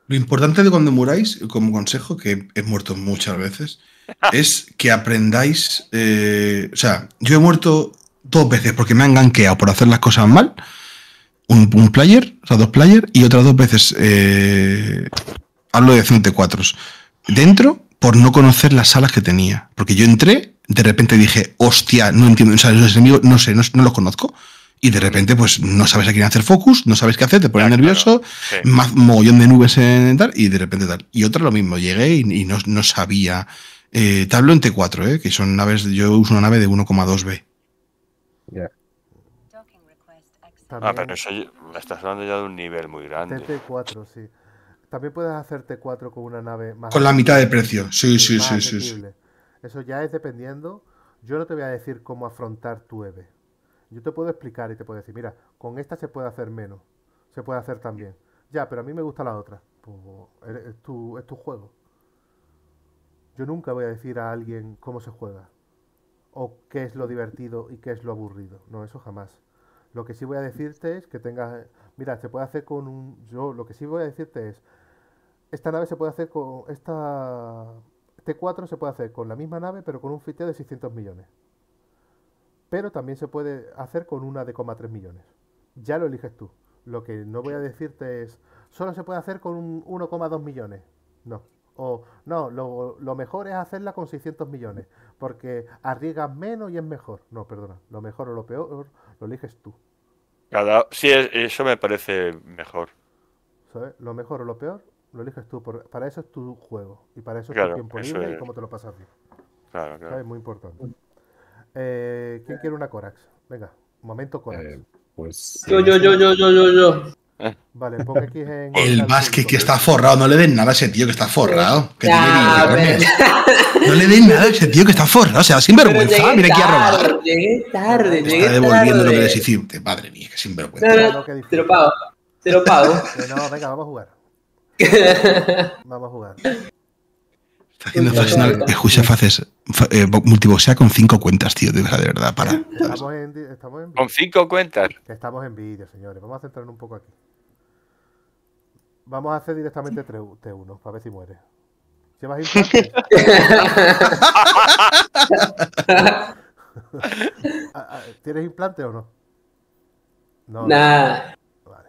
Lo importante de cuando muráis, como consejo, que he muerto muchas veces, es que aprendáis... Eh, o sea, yo he muerto... dos veces porque me han gankeado por hacer las cosas mal, un, un player, o sea, dos players, y otras dos veces eh, hablo de C N T cuatro dentro por no conocer las salas que tenía, porque yo entré, de repente dije, hostia, no entiendo, o sea, los enemigos no sé, no, no los conozco, y de repente pues no sabes a quién hacer focus, no sabes qué hacer, te pones claro, nervioso, claro. Sí. Más mogollón de nubes en tal, y de repente tal, y otra lo mismo, llegué y, y no, no sabía, eh, te hablo en T cuatro, eh, que son naves, yo uso una nave de uno coma dos B. Yeah. También, ah, pero eso me estás hablando ya de un nivel muy grande. T cuatro, sí. También puedes hacer T cuatro con una nave más. Con la mitad de precio, sí, sí, sí, sí, sí. Eso ya es dependiendo. Yo no te voy a decir cómo afrontar tu E V E. Yo te puedo explicar y te puedo decir, mira, con esta se puede hacer menos. Se puede hacer también. Ya, pero a mí me gusta la otra. Pues, es, tu, es tu juego. Yo nunca voy a decir a alguien cómo se juega. O qué es lo divertido y qué es lo aburrido. No, eso jamás. Lo que sí voy a decirte es que tengas... Mira, se puede hacer con un... Yo lo que sí voy a decirte es... Esta nave se puede hacer con... Esta... T cuatro se puede hacer con la misma nave, pero con un fiteo de seiscientos millones. Pero también se puede hacer con una de uno coma tres millones. Ya lo eliges tú. Lo que no voy a decirte es... Solo se puede hacer con un uno coma dos millones. No. O, no, lo, lo mejor es hacerla con seiscientos millones, porque arriesgas menos y es mejor. No, perdona, lo mejor o lo peor lo eliges tú. Cada, sí, eso me parece mejor. ¿Sabes? Lo mejor o lo peor lo eliges tú, por, para eso es tu juego, y para eso claro, es tu tiempo libre es... y cómo te lo pasas bien. Claro, claro. Es muy importante. Eh, ¿Quién quiere una Corax? Venga, un momento Corax. Eh, pues... Yo, yo, yo, yo, yo, yo, yo. Vale, pongo aquí en... El Basket que está forrado, no le den nada a ese tío que está forrado. Que ya, tiene pero... No le den nada a ese tío que está forrado, o sea, sinvergüenza. Mira aquí a robar. Llegué tarde, llegué está devolviendo tarde. Lo que les hiciste. Madre mía, que sinvergüenza. No, no, te lo pago, te lo pago. No, venga, vamos a jugar. Vamos a jugar. Está haciendo fases. Escucha, fases. Eh, multiboxea con cinco cuentas, tío. De verdad, para. Estamos en, estamos en con cinco cuentas. Estamos en vídeo, señores. Vamos a centrarnos un poco aquí. Vamos a hacer directamente T uno, para ver si muere. ¿Llevas implante? ¿Tienes implante o no? No. Nah. Vale,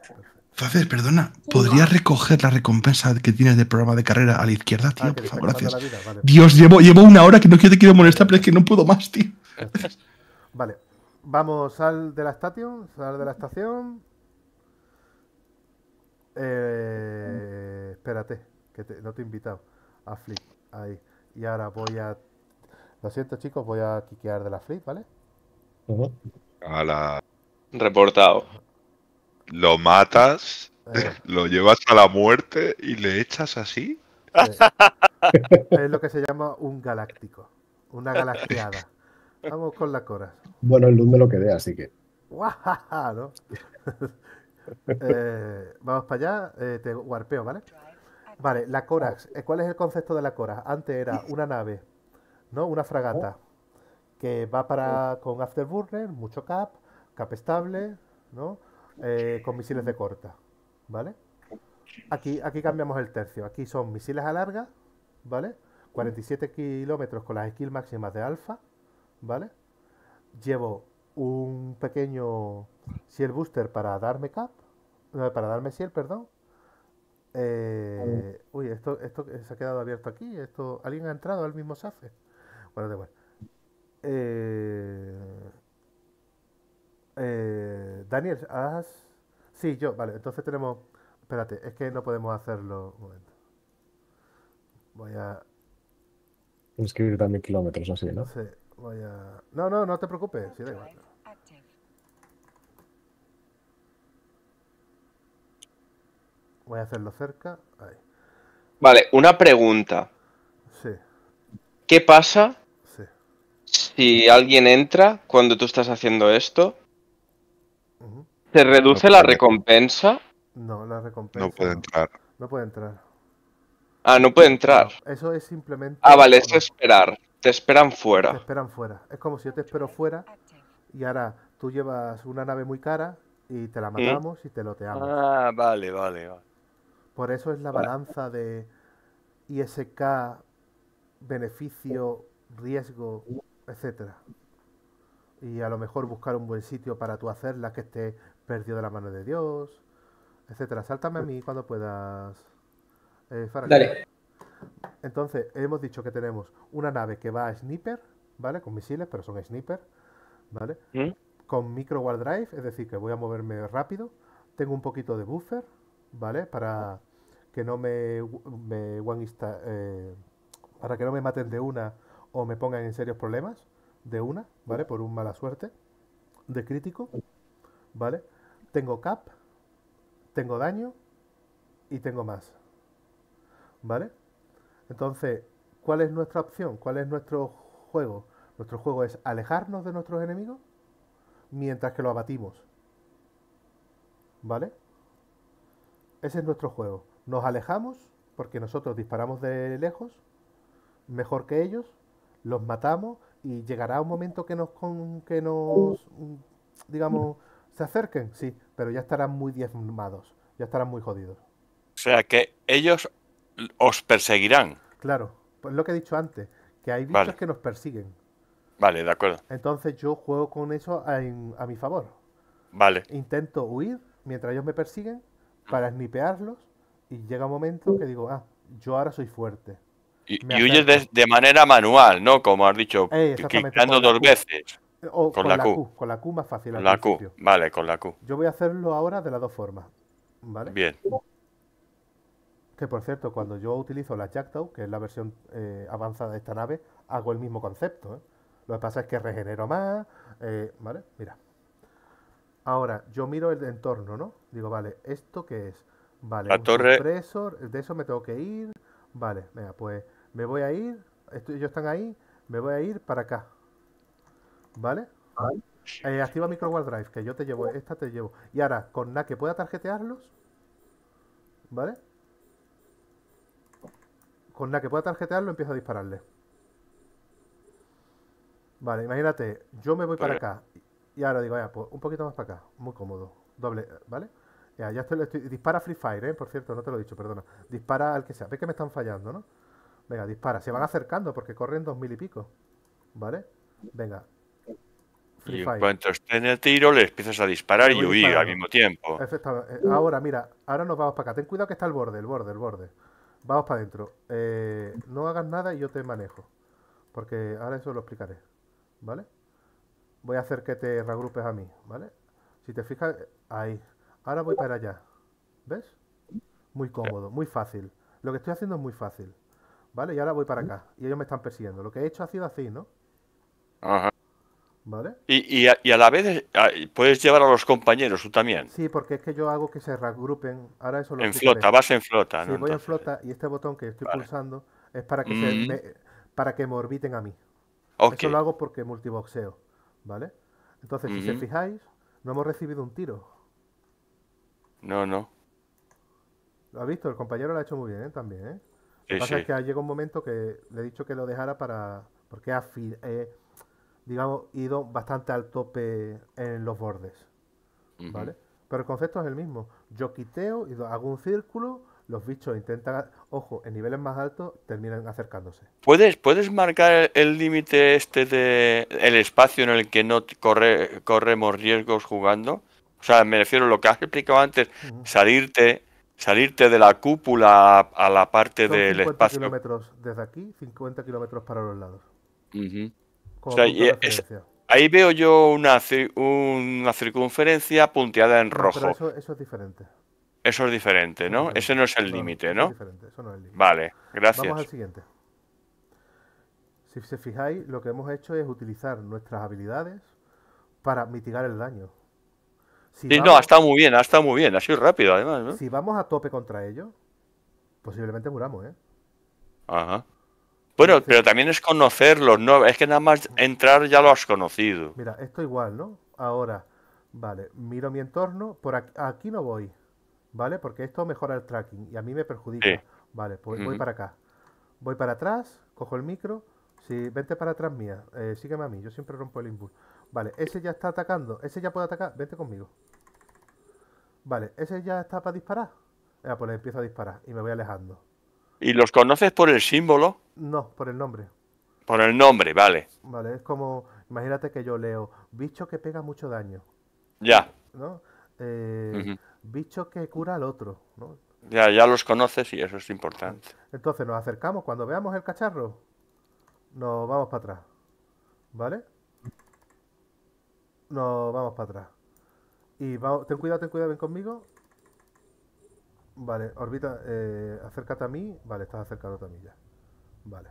Faces, perdona, ¿podrías recoger la recompensa que tienes del programa de carrera a la izquierda, tío? Ah, por favor, gracias. Vale. Dios, llevo, llevo una hora que no quiero, te quiero molestar, pero es que no puedo más, tío. Vale, vamos, sal de la estación, sal de la estación... Eh, espérate, que te, no te he invitado a Flip, ahí. Y ahora voy a... Lo siento, chicos, voy a quiquear de la Flip, ¿vale? Uh-huh. A la... Reportado. Lo matas, eh. lo llevas a la muerte y le echas así. Eh. Es lo que se llama un galáctico. Una galacteada. Vamos con la Cora. Bueno, el luz me lo quedé, así que... ¡Guajaja! ¿No? Eh, vamos para allá, eh, te warpeo, ¿vale? Vale, la Corax. ¿Cuál es el concepto de la Corax? Antes era una nave, ¿no? Una fragata que va para con afterburner, mucho cap, cap estable, ¿no? Eh, con misiles de corta, ¿vale? Aquí, aquí cambiamos el tercio. Aquí son misiles a larga, ¿vale? cuarenta y siete kilómetros con las skills máximas de alfa, ¿vale? Llevo un pequeño shield booster para darme cap, para darme shield, perdón. Eh, uy, esto, esto se ha quedado abierto aquí. Esto, ¿alguien ha entrado al mismo safe? Bueno, da igual. Eh, eh, Daniel, ¿has...? Sí, yo, vale, entonces tenemos... Espérate, es que no podemos hacerlo. Un momento. Voy a... Escribir también kilómetros, así, ¿no? Sí, voy a... No, no, no te preocupes, sí, da igual. Voy a hacerlo cerca. Ahí. Vale, una pregunta. Sí. ¿Qué pasa sí. si alguien entra cuando tú estás haciendo esto? Uh-huh. ¿Se reduce no la puede. recompensa? No, la recompensa. No puede entrar. No, no puede entrar. Ah, no puede entrar. No, eso es simplemente. Ah, vale, es esperar. Te esperan fuera. Te esperan fuera. Es como si yo te espero fuera y ahora tú llevas una nave muy cara y te la matamos ¿Eh? y te loteamos. Ah, vale, vale, vale. Por eso es la balanza de I S K, beneficio, riesgo, etcétera. Y a lo mejor buscar un buen sitio para tú hacerla que esté perdido de la mano de Dios, etcétera. Sáltame a mí cuando puedas. Eh, Dale. Entonces, hemos dicho que tenemos una nave que va a sniper, ¿vale? Con misiles, pero son sniper, ¿vale? ¿Eh? Con micro wall drive, es decir, que voy a moverme rápido. Tengo un poquito de buffer, ¿vale? Para que no me, me one insta, eh, para que no me maten de una o me pongan en serios problemas de una, ¿vale? Por un mala suerte de crítico, ¿vale? Tengo cap, tengo daño y tengo más, ¿vale? Entonces, ¿cuál es nuestra opción? ¿Cuál es nuestro juego? Nuestro juego es alejarnos de nuestros enemigos mientras que lo abatimos, ¿vale? Ese es nuestro juego. Nos alejamos porque nosotros disparamos de lejos, mejor que ellos, los matamos y llegará un momento que nos, con, que nos digamos, se acerquen, sí, pero ya estarán muy diezmados, ya estarán muy jodidos. O sea, que ellos os perseguirán. Claro, pues lo que he dicho antes, que hay bichos vale. que nos persiguen. Vale, de acuerdo. Entonces yo juego con eso a, a mi favor. Vale. Intento huir mientras ellos me persiguen para snipearlos y llega un momento que digo, ah, yo ahora soy fuerte. Y, y huyes de, de manera manual, ¿no? Como has dicho, eh, clicando dos veces. O con, con la, la Q. Q. Con la Q más fácil. Con la Q, vale, con la Q. Yo voy a hacerlo ahora de las dos formas, ¿vale? Bien. Que por cierto, cuando yo utilizo la Jackdaw, que es la versión eh, avanzada de esta nave, hago el mismo concepto, ¿eh? Lo que pasa es que regenero más, eh, ¿vale? Mira. Ahora, yo miro el entorno, ¿no? Digo, vale, ¿esto qué es? Vale, la torre... Impresor, de eso me tengo que ir. Vale, venga, pues me voy a ir. Estoy, ellos están ahí, me voy a ir para acá. ¿Vale? ¿Vale? Eh, activa micro wall drive, que yo te llevo, esta te llevo. Y ahora, con nada que pueda tarjetearlos, ¿vale? Con nada que pueda tarjetearlo, empiezo a dispararle. Vale, imagínate, yo me voy para acá y ahora digo, ya, pues un poquito más para acá, muy cómodo, doble, ¿vale? Ya, ya estoy, estoy, dispara Free Fire, ¿eh? Por cierto, no te lo he dicho, perdona, dispara al que sea, ves que me están fallando, ¿no? Venga, dispara, se van acercando porque corren dos mil y pico, ¿vale? Venga, Free Fire. Y en cuanto estén el tiro, les empiezas a disparar y huir al mismo tiempo. Exactamente. Ahora, mira, ahora nos vamos para acá, ten cuidado que está el borde, el borde, el borde. Vamos para adentro, eh, no hagas nada y yo te manejo, porque ahora eso lo explicaré. ¿Vale? Voy a hacer que te reagrupes a mí, ¿vale? Si te fijas, ahí. Ahora voy para allá. ¿Ves? Muy cómodo, muy fácil. Lo que estoy haciendo es muy fácil. ¿Vale? Y ahora voy para acá. Y ellos me están persiguiendo. Lo que he hecho ha sido así, ¿no? Ajá. ¿Vale? Y, y, a, y a la vez puedes llevar a los compañeros, tú también. Sí, porque es que yo hago que se reagrupen. Ahora eso lo En explicaré. Flota, vas en flota, sí, ¿no? Sí, voy entonces... en flota y este botón que estoy vale. pulsando es para que, mm. se me, para que me orbiten a mí. Okay. Eso lo hago porque multiboxeo, ¿vale? Entonces, uh-huh. si se fijáis, no hemos recibido un tiro. No, no. Lo has visto, el compañero lo ha hecho muy bien, ¿eh? También, ¿eh? Lo que sí, pasa sí. es que ha llegado un momento que le he dicho que lo dejara para... Porque ha, eh, digamos, ido bastante al tope en los bordes, uh-huh. ¿vale? Pero el concepto es el mismo. Yo quiteo, y hago un círculo, los bichos intentan... Ojo, en niveles más altos terminan acercándose. ¿Puedes, puedes marcar el límite este de... el espacio en el que no corre, corremos riesgos jugando? O sea, me refiero a lo que has explicado antes, uh-huh. salirte... Salirte de la cúpula a la parte Son del espacio. cincuenta kilómetros desde aquí, cincuenta kilómetros para los lados. Uh-huh. O sea, es, ahí veo yo una, una circunferencia punteada en no, rojo. Pero eso, eso es diferente. Eso es diferente, ¿no? Ese no es el límite, ¿no? Es diferente, eso no es el límite. Vale, gracias. Vamos al siguiente. Si se fijáis, lo que hemos hecho es utilizar nuestras habilidades para mitigar el daño. Si sí, vamos, no, ha estado muy bien, ha estado muy bien, ha sido rápido además, ¿no? Si vamos a tope contra ellos, posiblemente muramos, ¿eh? Ajá. Bueno, sí, sí. pero también es conocerlos, ¿no? Es que nada más entrar ya lo has conocido. Mira, esto igual, ¿no? Ahora, vale, miro mi entorno, por aquí, aquí no voy, ¿vale? Porque esto mejora el tracking y a mí me perjudica. Sí. Vale, pues uh-huh. voy para acá. Voy para atrás, cojo el micro, si vente para atrás mía, eh, sígueme a mí, yo siempre rompo el input. Vale, ese ya está atacando, ese ya puede atacar, vente conmigo. Vale, ese ya está para disparar. Eh, pues le empiezo a disparar y me voy alejando. ¿Y los conoces por el símbolo? No, por el nombre. Por el nombre, vale. Vale, es como, imagínate que yo leo, bicho que pega mucho daño. Ya. ¿No? Eh, uh-huh. Bicho que cura al otro, ¿no? Ya, ya los conoces y eso es importante. Entonces nos acercamos, cuando veamos el cacharro, nos vamos para atrás. ¿Vale? Nos vamos para atrás. Y vamos, ten cuidado, ten cuidado, ven conmigo. Vale, orbita, eh, acércate a mí. Vale, estás acercado a mí ya. Vale.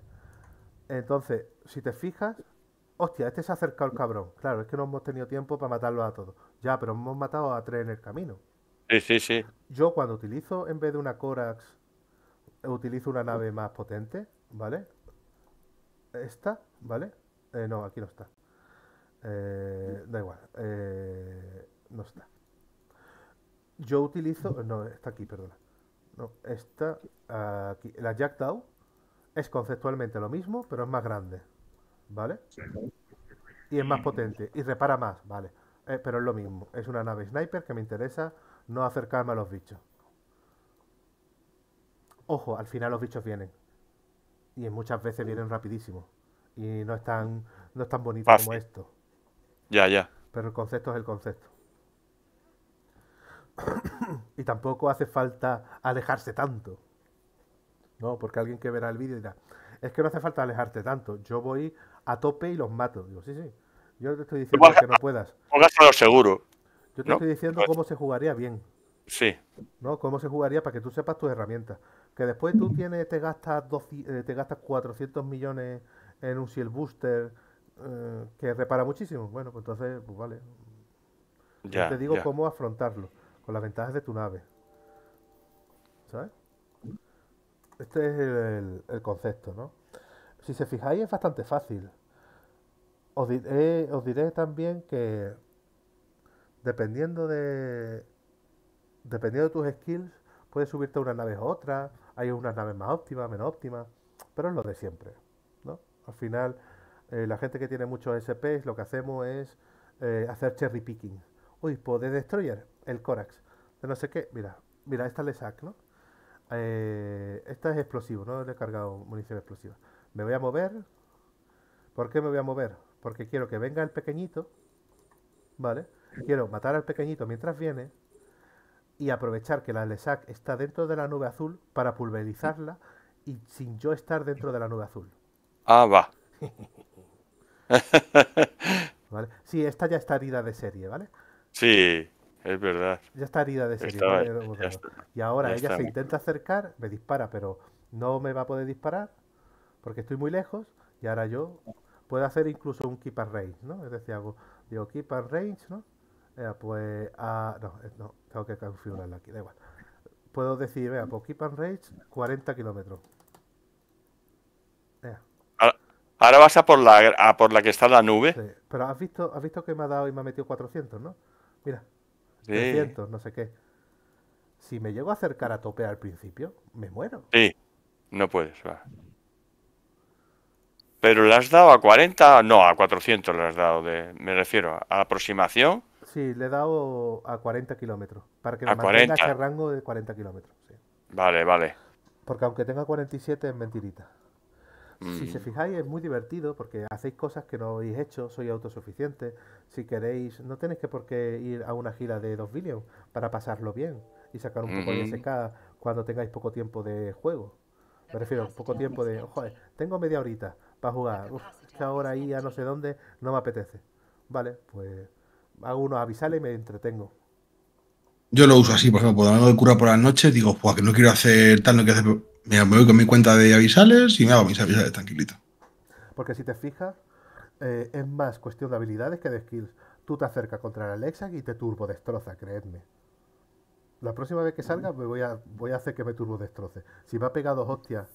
Entonces, si te fijas... Hostia, este se ha acercado el cabrón. Claro, es que no hemos tenido tiempo para matarlos a todos. Ya, pero hemos matado a tres en el camino. Sí, sí, sí. Yo cuando utilizo, en vez de una Corax, utilizo una nave más potente, ¿vale? Esta, ¿vale? Eh, no, aquí no está. Eh, da igual. Eh... No está. Yo utilizo... No, está aquí, perdona. No, está aquí. La Jackdaw es conceptualmente lo mismo, pero es más grande. ¿Vale? Y es más potente. Y repara más, ¿vale? Eh, pero es lo mismo. Es una nave sniper que me interesa no acercarme a los bichos. Ojo, al final los bichos vienen. Y muchas veces vienen rapidísimo. Y no es tan, no es tan bonito Fácil. como esto. Ya, ya. Pero el concepto es el concepto. Y tampoco hace falta alejarse tanto, ¿no? Porque alguien que verá el vídeo dirá, es que no hace falta alejarte tanto, yo voy a tope y los mato. Digo, sí, sí, yo te estoy diciendo que no puedas. Póngaselo seguro. Yo te ¿no? estoy diciendo cómo se jugaría bien. Sí. ¿No? Cómo se jugaría para que tú sepas tus herramientas. Que después tú tienes, te gastas dos, te gastas cuatrocientos millones en un shield booster eh, que repara muchísimo. Bueno, pues entonces, pues vale. Ya, yo te digo ya. cómo afrontarlo. Con las ventajas de tu nave. ¿Sabes? Este es el, el concepto, ¿no? Si se fijáis es bastante fácil. Os diré, os diré también que dependiendo de dependiendo de tus skills puedes subirte a unas naves u otras. Hay unas naves más óptimas, menos óptimas. Pero es lo de siempre, ¿no? Al final, eh, la gente que tiene muchos S P s lo que hacemos es eh, hacer cherry picking. Uy, pues de Destroyer, el Corax, de no sé qué, mira, mira, esta es LESAC, ¿no? Eh, esta es explosivo, no le he cargado munición explosiva. Me voy a mover. ¿Por qué me voy a mover? Porque quiero que venga el pequeñito, ¿vale? Quiero matar al pequeñito mientras viene y aprovechar que la LESAC está dentro de la nube azul para pulverizarla y sin yo estar dentro de la nube azul. Ah, va. ¿Vale? Sí, esta ya está herida de serie, ¿vale? Sí. Es verdad. Ya está herida de serie. Está, ¿no? ya está, y ahora ella está. se intenta acercar, me dispara, pero no me va a poder disparar porque estoy muy lejos. Y ahora yo puedo hacer incluso un keep at range, ¿no? Es decir, hago, digo keep at range, ¿no? Eh, pues, ah, no, no, tengo que configurarla aquí, da igual. Puedo decir, vea, pues keep at range cuarenta kilómetros. Eh. Ahora, ahora vas a por, la, a por la que está la nube. Sí, pero has visto, has visto que me ha dado y me ha metido cuatrocientos, ¿no? Mira. trescientos, sí. no sé qué. Si me llego a acercar a tope al principio, me muero. Sí, no puedes, va. Pero le has dado a cuarenta, no, a cuatrocientos le has dado, de, me refiero, a aproximación. Sí, le he dado a cuarenta kilómetros, para que me mantenga ese rango de cuarenta kilómetros. Sí. Vale, vale. Porque aunque tenga cuarenta y siete es mentirita. Mm. Si se fijáis es muy divertido porque hacéis cosas que no habéis hecho, sois autosuficientes. Si queréis, no tenéis que por qué ir a una gira de dos billions para pasarlo bien y sacar un poco mm-hmm. de S K cuando tengáis poco tiempo de juego. Me refiero, poco tiempo de, joder, tengo media horita para jugar. Uf, esta hora ahí a no sé dónde no me apetece. Vale, pues hago unos avisales y me entretengo. Yo lo uso así, por ejemplo, cuando vengo de cura por las noches, digo, pues que no quiero hacer tal, no quiero hacer... Mira, me voy con mi cuenta de avisales y me hago mis avisales tranquilito. Porque si te fijas, eh, es más cuestión de habilidades que de skills. Tú te acercas contra la LESAC y te turbo destroza, creedme. La próxima vez que salga me voy a, voy a hacer que me turbo destroce. Si me ha pegado hostias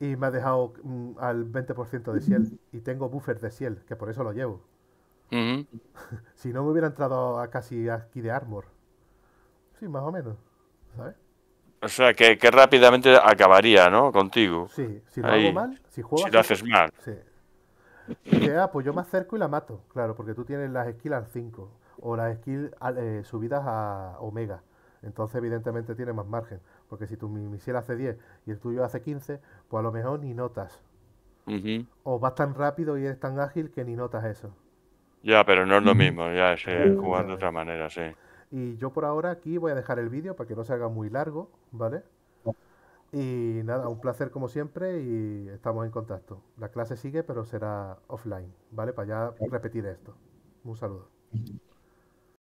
y me ha dejado mm, al veinte por ciento de ciel y tengo buffer de ciel, que por eso lo llevo. Uh-huh. Si no me hubiera entrado a casi aquí de armor. Sí, más o menos, ¿sabes? O sea, que, que rápidamente acabaría, ¿no? Contigo. Sí, si lo Ahí. hago mal, si juegas... Si lo haces así, mal. Sí. Que, ah, pues yo me acerco y la mato, claro, porque tú tienes las skills al cinco o las skills eh, subidas a omega. Entonces, evidentemente, tienes más margen. Porque si tu misil hace diez y el tuyo hace quince, pues a lo mejor ni notas. Uh-huh. O vas tan rápido y eres tan ágil que ni notas eso. Ya, pero no es lo mismo, ya es eh, jugando de otra manera, sí. Y yo por ahora aquí voy a dejar el vídeo para que no se haga muy largo, ¿vale? Y nada, un placer como siempre y estamos en contacto. La clase sigue, pero será offline, ¿vale? Para ya repetir esto. Un saludo.